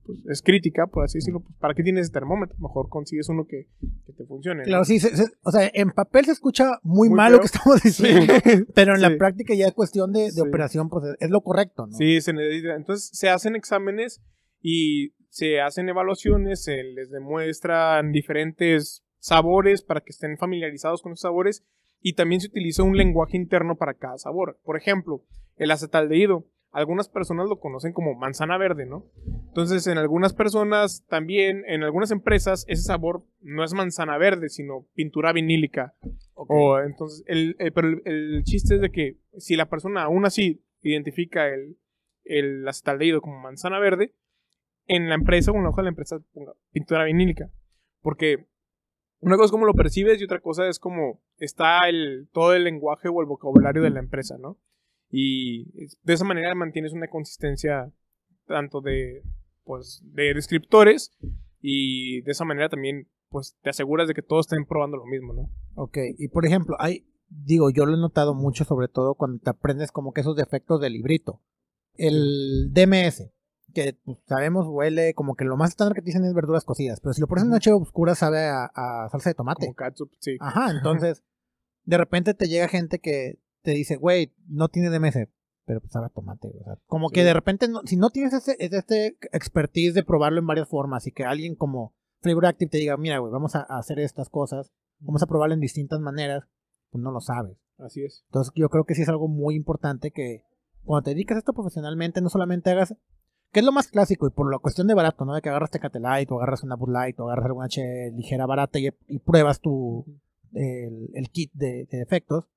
crítica, por así decirlo, ¿para qué tienes termómetro? Mejor consigues uno que te funcione. Claro, ¿no? Sí, o sea, en papel se escucha muy mal lo que estamos diciendo, sí. Pero en la práctica ya es cuestión de sí. operación, pues es lo correcto, ¿no? Sí, se necesita. Entonces se hacen exámenes y se hacen evaluaciones, se les demuestran diferentes sabores para que estén familiarizados con los sabores y también se utiliza un lenguaje interno para cada sabor. Por ejemplo, el acetaldehído. Algunas personas lo conocen como manzana verde, ¿no? Entonces, en algunas personas también, en algunas empresas, ese sabor no es manzana verde, sino pintura vinílica. Okay. Entonces, pero el chiste es de que si la persona aún así identifica el acetaldehído como manzana verde, en la empresa o en la hoja de la empresa ponga pintura vinílica. Porque una cosa es cómo lo percibes y otra cosa es cómo está todo el lenguaje o el vocabulario de la empresa, ¿no? Y de esa manera mantienes una consistencia tanto de descriptores y de esa manera también pues te aseguras de que todos estén probando lo mismo, ¿no? Ok, y por ejemplo, yo lo he notado mucho sobre todo cuando te aprendes como que esos defectos del librito. El DMS, que pues, sabemos huele como que lo más estándar que te dicen es verduras cocidas, pero si lo pones en una noche oscura sabe a salsa de tomate. Como catsup, sí. Ajá, entonces de repente te llega gente que te dice, güey, no tiene DMS, pero pues sabe a tomate, o sea, como sí. que de repente, no, si no tienes este expertise de probarlo en varias formas y que alguien como Flavor Active te diga, mira, güey, vamos a hacer estas cosas, vamos a probarlo en distintas maneras, pues no lo sabes. Así es. Entonces yo creo que sí es algo muy importante que cuando te dedicas a esto profesionalmente, no solamente hagas, que es lo más clásico y por la cuestión de barato, ¿no? De que agarras Tecate Light o agarras una Bud Light o agarras alguna che ligera barata y pruebas el kit de defectos.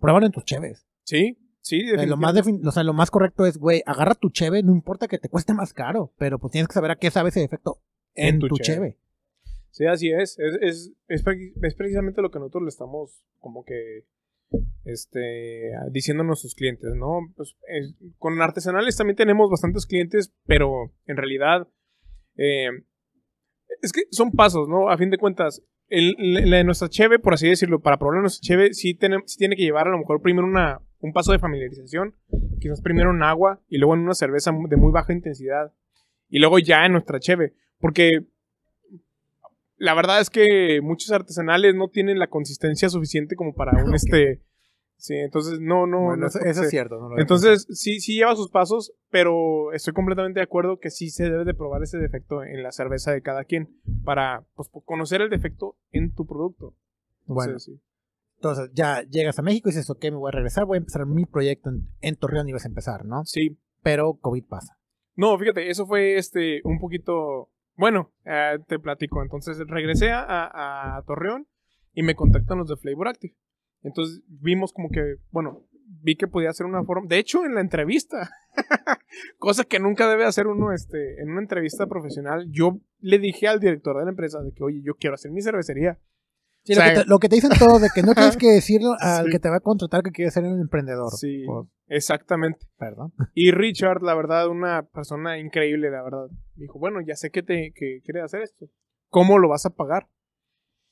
Pruébalo en tus cheves. Sí, definitivamente. Lo más correcto es, güey, agarra tu cheve, no importa que te cueste más caro, pero pues tienes que saber a qué sabe ese defecto en tu cheve. Sí, así es. Es precisamente lo que nosotros le estamos como que diciendo a nuestros clientes, ¿no? Pues, con artesanales también tenemos bastantes clientes, pero en realidad es que son pasos, ¿no? A fin de cuentas, la de nuestra cheve, por así decirlo, para probar nuestra cheve, sí tiene que llevar a lo mejor primero un paso de familiarización, quizás primero en agua y luego en una cerveza de muy baja intensidad y luego ya en nuestra cheve, porque la verdad es que muchos artesanales no tienen la consistencia suficiente como para un sí, entonces no eso es cierto. Entonces sí lleva sus pasos, pero estoy completamente de acuerdo que sí se debe de probar ese defecto en la cerveza de cada quien para pues, conocer el defecto en tu producto. Entonces ya llegas a México y dices, ok, me voy a regresar, voy a empezar mi proyecto en Torreón y vas a empezar, ¿no? Sí. Pero COVID pasa. No, fíjate, eso fue un poquito... Bueno, te platico. Entonces regresé a Torreón y me contactan los de Flavor Active. Entonces vimos como que, bueno, vi que podía hacer una forma, de hecho en la entrevista, cosa que nunca debe hacer uno en una entrevista profesional, yo le dije al director de la empresa de que, oye, yo quiero hacer mi cervecería. Sí, o sea, lo que te dicen todos, de que no tienes que decirlo al sí. que te va a contratar que quieres ser un emprendedor. Sí, o... exactamente. Perdón. Y Richard, la verdad, una persona increíble, la verdad. Dijo, bueno, ya sé que quieres hacer esto. ¿Cómo lo vas a pagar?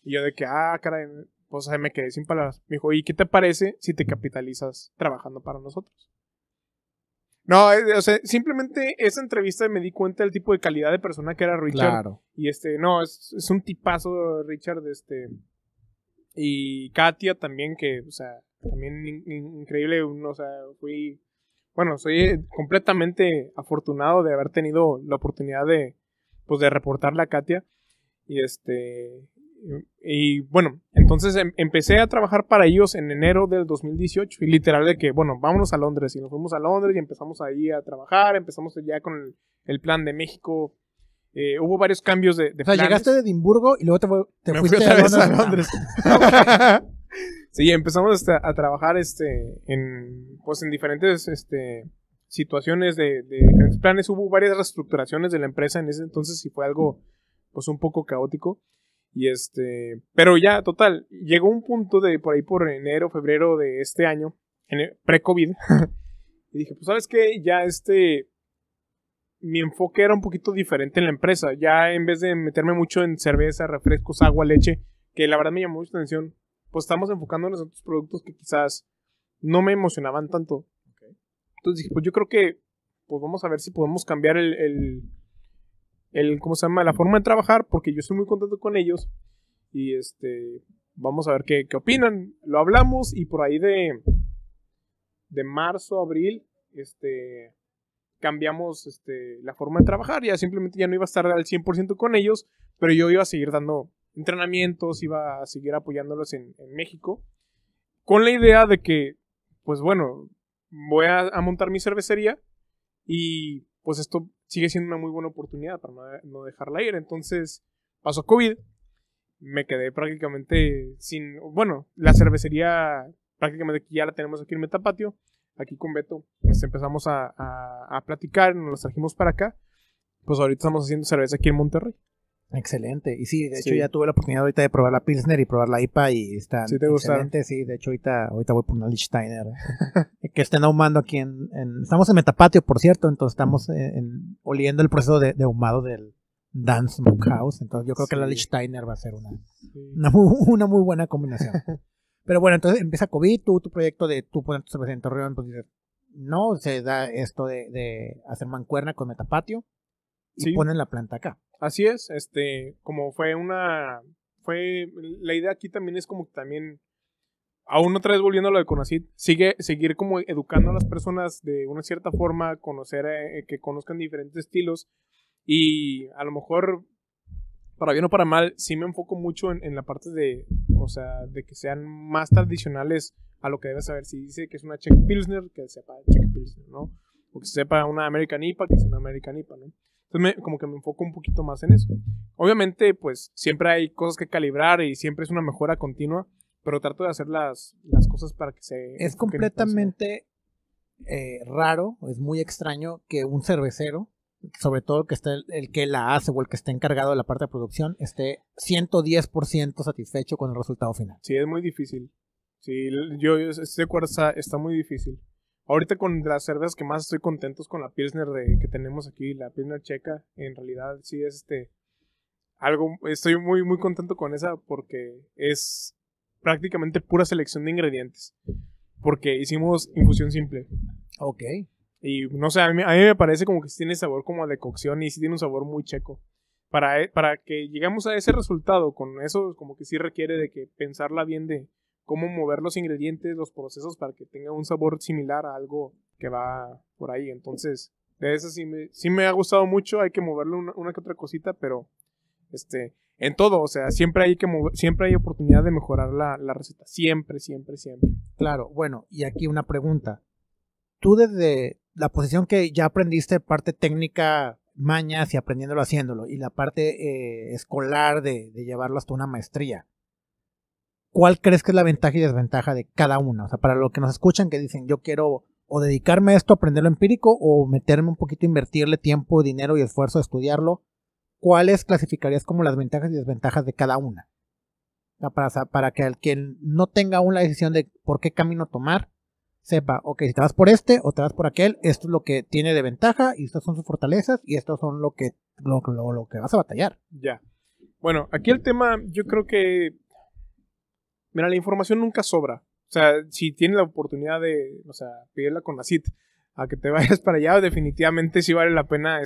Y yo de que, caray, pues me quedé sin palabras. Me dijo, ¿y qué te parece si te capitalizas trabajando para nosotros? No, o sea, simplemente esa entrevista me di cuenta del tipo de calidad de persona que era Richard. Claro. Y no, es un tipazo Richard, y Katia también, que, o sea, también increíble, o sea, soy completamente afortunado de haber tenido la oportunidad de reportarle a Katia. Y bueno, entonces empecé a trabajar para ellos en enero del 2018 y literal de que, bueno, vámonos a Londres, y nos fuimos a Londres y empezamos ahí a trabajar, empezamos ya con el plan de México, hubo varios cambios de planes. O sea, llegaste de Edimburgo y luego te fuiste otra vez a Londres. Sí, empezamos a trabajar en diferentes situaciones de diferentes planes, hubo varias reestructuraciones de la empresa en ese entonces y fue algo pues un poco caótico. Y pero ya, total, llegó un punto de por ahí por enero, febrero de este año, pre-COVID, y dije, pues, ¿sabes qué? Ya mi enfoque era un poquito diferente en la empresa, ya en vez de meterme mucho en cerveza, refrescos, agua, leche, que la verdad me llamó mucho la atención, pues estamos enfocándonos en otros productos que quizás no me emocionaban tanto. Okay. Entonces dije, pues yo creo que, pues vamos a ver si podemos cambiar ¿cómo se llama? La forma de trabajar, porque yo estoy muy contento con ellos y vamos a ver qué opinan. Lo hablamos y por ahí de marzo, abril, cambiamos la forma de trabajar. Ya simplemente ya no iba a estar al 100% con ellos, pero yo iba a seguir dando entrenamientos, iba a seguir apoyándolos en México, con la idea de que, pues bueno, voy a montar mi cervecería y pues esto sigue siendo una muy buena oportunidad para no dejarla ir. Entonces pasó COVID, me quedé prácticamente sin, bueno, la cervecería prácticamente ya la tenemos aquí en Metapatio, aquí con Beto, empezamos a platicar, nos los trajimos para acá, pues ahorita estamos haciendo cerveza aquí en Monterrey. Excelente, y sí, de hecho sí. Ya tuve la oportunidad ahorita de probar la Pilsner y probar la IPA y están ¿sí te excelentes, sí, de hecho ahorita voy por una Lichtenhainer, que estén ahumando aquí estamos en Metapatio, por cierto, entonces estamos oliendo el proceso de ahumado del Dan Smokehouse, entonces yo creo sí. que la Lichtenhainer va a ser una muy buena combinación. Pero bueno, entonces empieza COVID, tu proyecto de tú poner tu cerveza en Torreón, pues dices, no, se da esto de hacer mancuerna con Metapatio y sí. ponen la planta acá. Así es, como fue la idea aquí también es como que también, aún otra vez volviendo a lo de Conacyt, seguir como educando a las personas de una cierta forma, que conozcan diferentes estilos, y a lo mejor, para bien o para mal, sí me enfoco mucho en la parte de, o sea, de que sean más tradicionales a lo que debes saber. Si dice que es una Czech Pilsner, que sepa Czech Pilsner, ¿no? O que sepa una American IPA, que sea una American IPA, ¿no? Entonces como que me enfoco un poquito más en eso. Obviamente, pues, siempre hay cosas que calibrar y siempre es una mejora continua, pero trato de hacer las cosas para que se... Es completamente raro, es muy extraño que un cervecero, sobre todo el que la hace o el que está encargado de la parte de producción, esté 110% satisfecho con el resultado final. Sí, es muy difícil. Sí, yo estoy de acuerdo, está muy difícil. Ahorita con las cervezas que más estoy contento es con la Pilsner que tenemos aquí, la Pilsner checa. En realidad sí es algo, estoy muy muy contento con esa porque es prácticamente pura selección de ingredientes. Porque hicimos infusión simple. Ok. Y no sé, a mí me parece como que tiene sabor como de cocción y sí tiene un sabor muy checo. Para que lleguemos a ese resultado con eso, como que sí requiere de que pensarla bien de... cómo mover los ingredientes, los procesos para que tenga un sabor similar a algo que va por ahí. Entonces, de eso sí me ha gustado mucho. Hay que moverle una que otra cosita, pero en todo, o sea, siempre hay oportunidad de mejorar la receta. Siempre, siempre, siempre. Claro, bueno, y aquí una pregunta. Tú desde la posición que ya aprendiste parte técnica, mañas y aprendiéndolo haciéndolo, y la parte escolar de llevarlo hasta una maestría, ¿cuál crees que es la ventaja y desventaja de cada una? O sea, para los que nos escuchan que dicen, yo quiero o dedicarme a esto, aprenderlo empírico, o meterme un poquito, invertirle tiempo, dinero y esfuerzo a estudiarlo. ¿cuáles clasificarías como las ventajas y desventajas de cada una? Para que al quien no tenga aún la decisión de por qué camino tomar, sepa, ok, si te vas por este o te vas por aquel, esto es lo que tiene de ventaja y estas son sus fortalezas y estos son lo que vas a batallar. Ya. Bueno, aquí el tema, yo creo que, mira, la información nunca sobra. O sea, si tienes la oportunidad de, o sea, pedirla con la CIT, a que te vayas para allá, definitivamente sí vale la pena,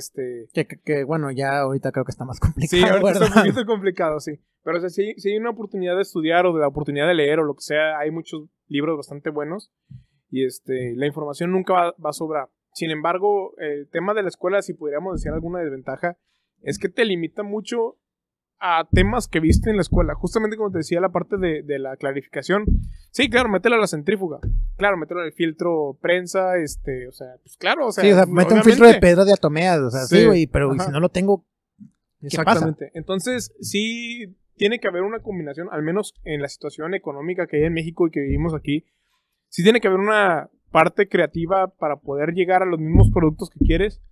Que bueno, ya ahorita creo que está más complicado. Sí, ahorita ¿verdad? Está un poquito complicado, sí. Pero o sea, si hay una oportunidad de estudiar o de la oportunidad de leer o lo que sea, hay muchos libros bastante buenos y la información nunca va a sobrar. Sin embargo, el tema de la escuela, si pudiéramos decir alguna desventaja, es que te limita mucho a temas que viste en la escuela. Justamente como te decía, la parte de la clarificación. Sí, claro, métela a la centrífuga. Claro, métela al filtro prensa, o sea, pues claro, o sea... Sí, o sea, mete un filtro de Pedro de Atomeas, o sea, sí, güey, sí, pero si no lo tengo, ¿qué exactamente pasa? Entonces, sí tiene que haber una combinación, al menos en la situación económica que hay en México y que vivimos aquí, sí tiene que haber una parte creativa para poder llegar a los mismos productos que quieres,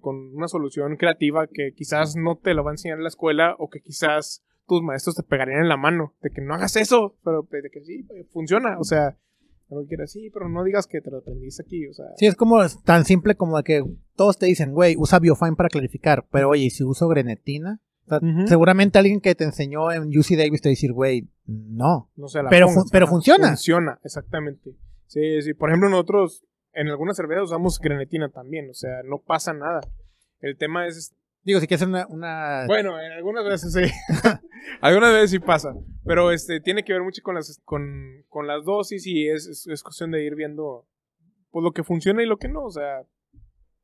con una solución creativa que quizás no te lo va a enseñar en la escuela o que quizás tus maestros te pegarían en la mano, de que no hagas eso, pero de que sí, funciona, o sea... Lo que quieras, sí, pero no digas que te lo aprendiste aquí, o sea... Sí, es como tan simple como de que todos te dicen, güey, usa Biofine para clarificar, pero oye, ¿y si uso grenetina? O sea, seguramente alguien que te enseñó en UC Davis te va a decir, güey, no. No se la pero funciona. Funciona, exactamente. Sí, sí, por ejemplo, nosotros en algunas cervezas usamos grenetina también, o sea, no pasa nada. El tema es... Digo, si quieres una... Bueno, en algunas veces sí. Algunas veces sí pasa. Pero tiene que ver mucho con las dosis y es cuestión de ir viendo pues, lo que funciona y lo que no. O sea...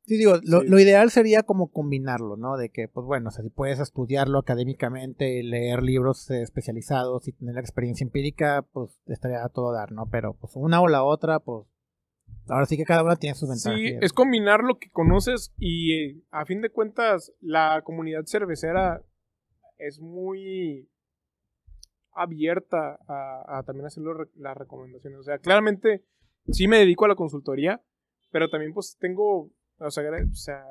Sí, digo, sí. Lo ideal sería como combinarlo, ¿no? De que, pues bueno, o sea, si puedes estudiarlo académicamente, leer libros especializados y tener la experiencia empírica, pues estaría a todo dar, ¿no? Pero pues una o la otra, pues... Ahora sí que cada una tiene sus ventajas. Sí, es combinar lo que conoces y a fin de cuentas la comunidad cervecera es muy abierta a también hacer las recomendaciones. O sea, claramente sí me dedico a la consultoría, pero también pues tengo o sea,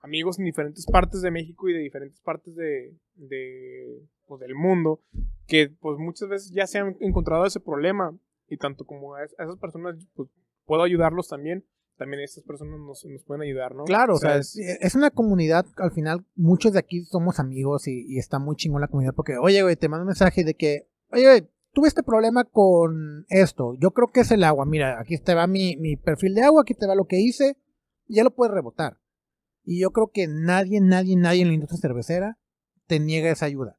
amigos en diferentes partes de México y de diferentes partes pues, del mundo que pues muchas veces ya se han encontrado ese problema y tanto como a esas personas pues, puedo ayudarlos también. También estas personas nos pueden ayudar, ¿no? Claro, o sea, es una comunidad, al final, muchos de aquí somos amigos y está muy chingón la comunidad porque, oye, güey, te mando un mensaje de que, oye, güey, tuve este problema con esto, yo creo que es el agua, mira, aquí te va mi perfil de agua, aquí te va lo que hice, ya lo puedes rebotar. Y yo creo que nadie en la industria cervecera te niega esa ayuda.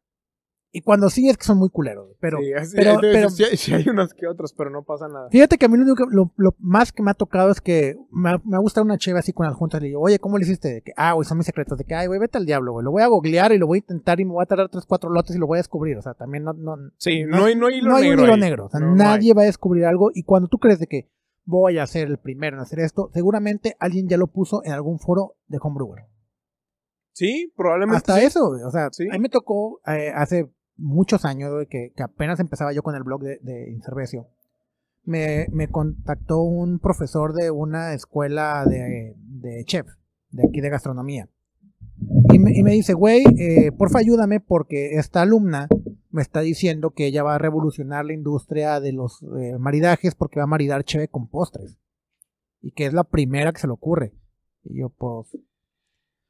Y cuando sí es que son muy culeros, pero... Sí, sí hay unos que otros, pero no pasa nada. Fíjate que a mí lo más que me ha tocado es que me ha gustado una cheva así con las juntas. Le digo, oye, ¿cómo le hiciste? De que, güey, son mis secretos. De que, güey, vete al diablo, güey. Lo voy a googlear y lo voy a intentar y me voy a tardar 3-4 lotes y lo voy a descubrir. O sea, también no... Sí, no hay hilo negro. O sea, no, nadie va a descubrir algo. Y cuando tú crees de que voy a ser el primero en hacer esto, seguramente alguien ya lo puso en algún foro de homebrewer. Sí, probablemente. Hasta sí. Eso, o sea, sí. A mí me tocó hace... muchos años, güey, que apenas empezaba yo con el blog de In Cervesio, me contactó un profesor de una escuela de chef, de aquí de gastronomía, y me dice, güey, porfa ayúdame porque esta alumna me está diciendo que ella va a revolucionar la industria de los maridajes porque va a maridar cheve con postres, y que es la primera que se le ocurre. Y yo, pues...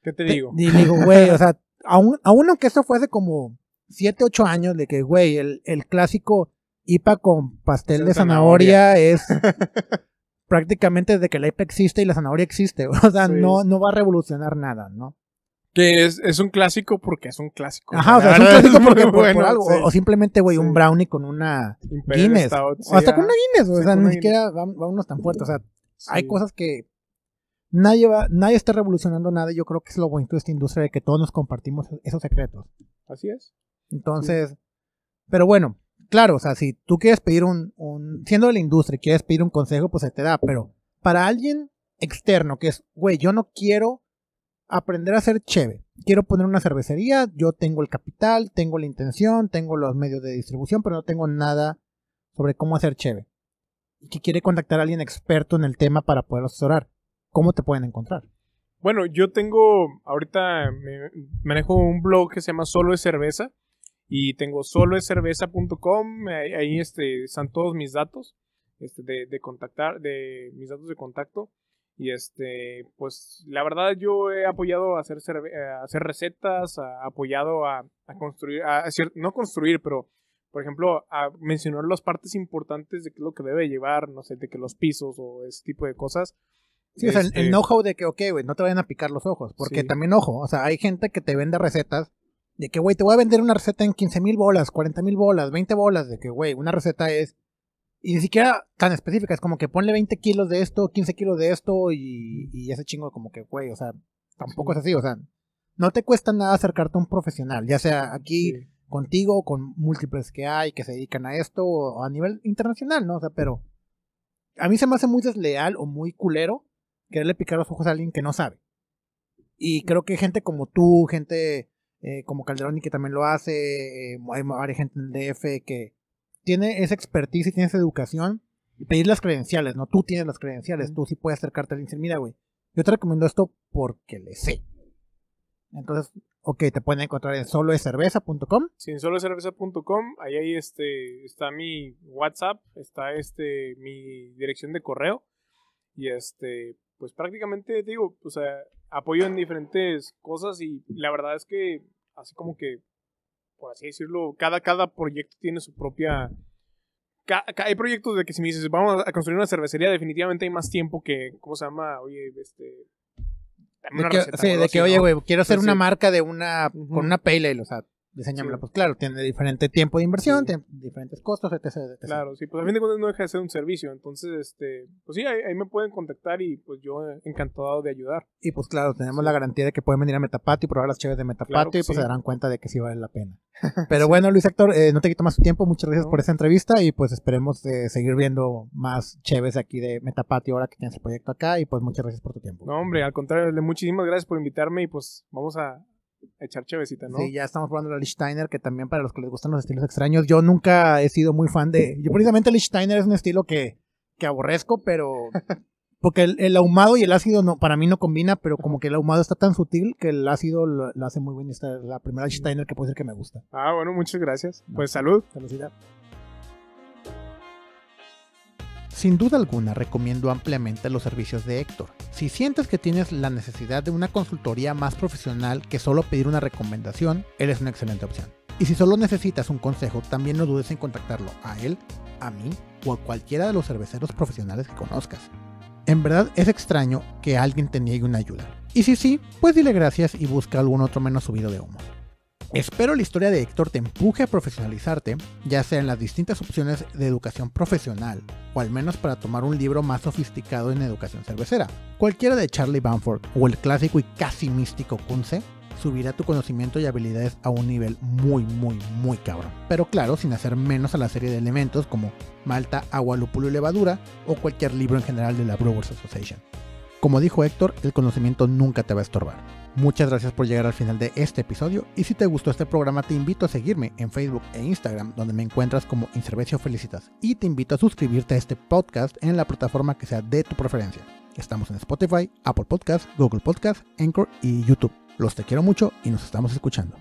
¿Qué te digo? Y digo, güey, o sea, aún aunque esto fuese como... 7-8 años de que, güey, el clásico IPA con pastel de zanahoria es prácticamente desde que la IPA existe y la zanahoria existe. O sea, sí. No va a revolucionar nada, ¿no? Que es un clásico porque es un clásico. Ajá, o sea, es un clásico porque por algo. Sí. O simplemente, güey, un brownie con una Guinness. Stout, sí, hasta con una Guinness, o sea, ni siquiera va unos tan fuertes. O sea, sí. Hay cosas que nadie está revolucionando nada. Yo creo que es lo bonito de esta industria de que todos nos compartimos esos secretos. Así es. Entonces, sí. Pero bueno, claro, o sea, si tú quieres pedir siendo de la industria, quieres pedir un consejo, pues se te da, pero para alguien externo que es, güey, yo no quiero aprender a ser cheve, quiero poner una cervecería, yo tengo el capital, tengo la intención, tengo los medios de distribución, pero no tengo nada sobre cómo hacer cheve, y que quiere contactar a alguien experto en el tema para poder asesorar, ¿cómo te pueden encontrar? Bueno, yo tengo, ahorita manejo un blog que se llama Solo es Cerveza y tengo soloescerveza.com, ahí están todos mis datos de contacto. Y pues la verdad yo he apoyado a hacer recetas, apoyado a construir, no construir, pero por ejemplo a mencionar las partes importantes de qué es lo que debe llevar, no sé, de que los pisos o ese tipo de cosas. Sí, o sea, el know-how de que, ok, güey, no te vayan a picar los ojos, porque sí. También, ojo, o sea, hay gente que te vende recetas de que, güey, te voy a vender una receta en 15,000 bolas, 40,000 bolas, 20 bolas, de que, güey, una receta es... Y ni siquiera tan específica, es como que ponle 20 kilos de esto, 15 kilos de esto y ese chingo como que, güey, o sea, tampoco sí. Es así, o sea, no te cuesta nada acercarte a un profesional, ya sea aquí sí. Contigo, con múltiples que hay que se dedican a esto, o a nivel internacional, ¿no? O sea, pero a mí se me hace muy desleal o muy culero quererle picar los ojos a alguien que no sabe. Y creo que gente como tú, gente como Calderoni que también lo hace, hay gente en el DF que tiene esa expertise y tiene esa educación, y pedir las credenciales, ¿no? Tú tienes las credenciales, tú sí puedes acercarte y decir, mira, güey, yo te recomiendo esto porque le sé. Entonces, ok, te pueden encontrar en soloescerveza.com. Sí, en soloescerveza.com, ahí está mi WhatsApp, está mi dirección de correo, y pues prácticamente, digo, o sea, apoyo en diferentes cosas, y la verdad es que, así como que, por así decirlo, cada proyecto tiene su propia... Hay proyectos de que si me dices, vamos a construir una cervecería, definitivamente hay más tiempo que, ¿cómo se llama? Oye, dame una receta. Sí, de que, oye, güey, quiero hacer una marca de una... con una pale ale, o sea, diseñámosla, pues claro, tiene diferente tiempo de inversión, tiene diferentes costos, etc. Claro, sí, pues a fin de cuentas no deja de ser un servicio, entonces, pues sí, ahí me pueden contactar y pues yo encantado de ayudar. Y pues claro, tenemos la garantía de que pueden venir a Metapatio y probar las cheves de Metapatio, claro, y pues se darán cuenta de que sí vale la pena. Pero bueno, Luis Héctor, no te quito más tu tiempo, muchas gracias por esta entrevista y pues esperemos seguir viendo más cheves aquí de Metapatio ahora que tienes el proyecto acá y pues muchas gracias por tu tiempo. No, hombre, al contrario, muchísimas gracias por invitarme y pues vamos a echar chevecita, ¿no? Sí, ya estamos probando la Lichtenhainer, que también para los que les gustan los estilos extraños, yo nunca he sido muy fan de... Yo precisamente Lichtenhainer es un estilo que aborrezco, pero... Porque el ahumado y el ácido no, para mí no combina, pero como que el ahumado está tan sutil que el ácido lo hace muy bien. Esta es la primera Lichtenhainer que puede ser que me gusta. Ah, bueno, muchas gracias. No. Pues salud. Saludcita. Sin duda alguna, recomiendo ampliamente los servicios de Héctor. Si sientes que tienes la necesidad de una consultoría más profesional que solo pedir una recomendación, él es una excelente opción. Y si solo necesitas un consejo, también no dudes en contactarlo a él, a mí o a cualquiera de los cerveceros profesionales que conozcas. En verdad es extraño que alguien te niegue una ayuda. Y si sí, pues dile gracias y busca algún otro menos subido de humo. Espero la historia de Héctor te empuje a profesionalizarte, ya sea en las distintas opciones de educación profesional, o al menos para tomar un libro más sofisticado en educación cervecera. Cualquiera de Charlie Bamforth o el clásico y casi místico Kunze subirá tu conocimiento y habilidades a un nivel muy, muy, muy cabrón. Pero claro, sin hacer menos a la serie de elementos como malta, agua, lúpulo y levadura, o cualquier libro en general de la Brewers Association. Como dijo Héctor, el conocimiento nunca te va a estorbar. Muchas gracias por llegar al final de este episodio y si te gustó este programa te invito a seguirme en Facebook e Instagram donde me encuentras como In Cervesio Felicitas y te invito a suscribirte a este podcast en la plataforma que sea de tu preferencia. Estamos en Spotify, Apple Podcasts, Google Podcasts, Anchor y YouTube. Los te quiero mucho y nos estamos escuchando.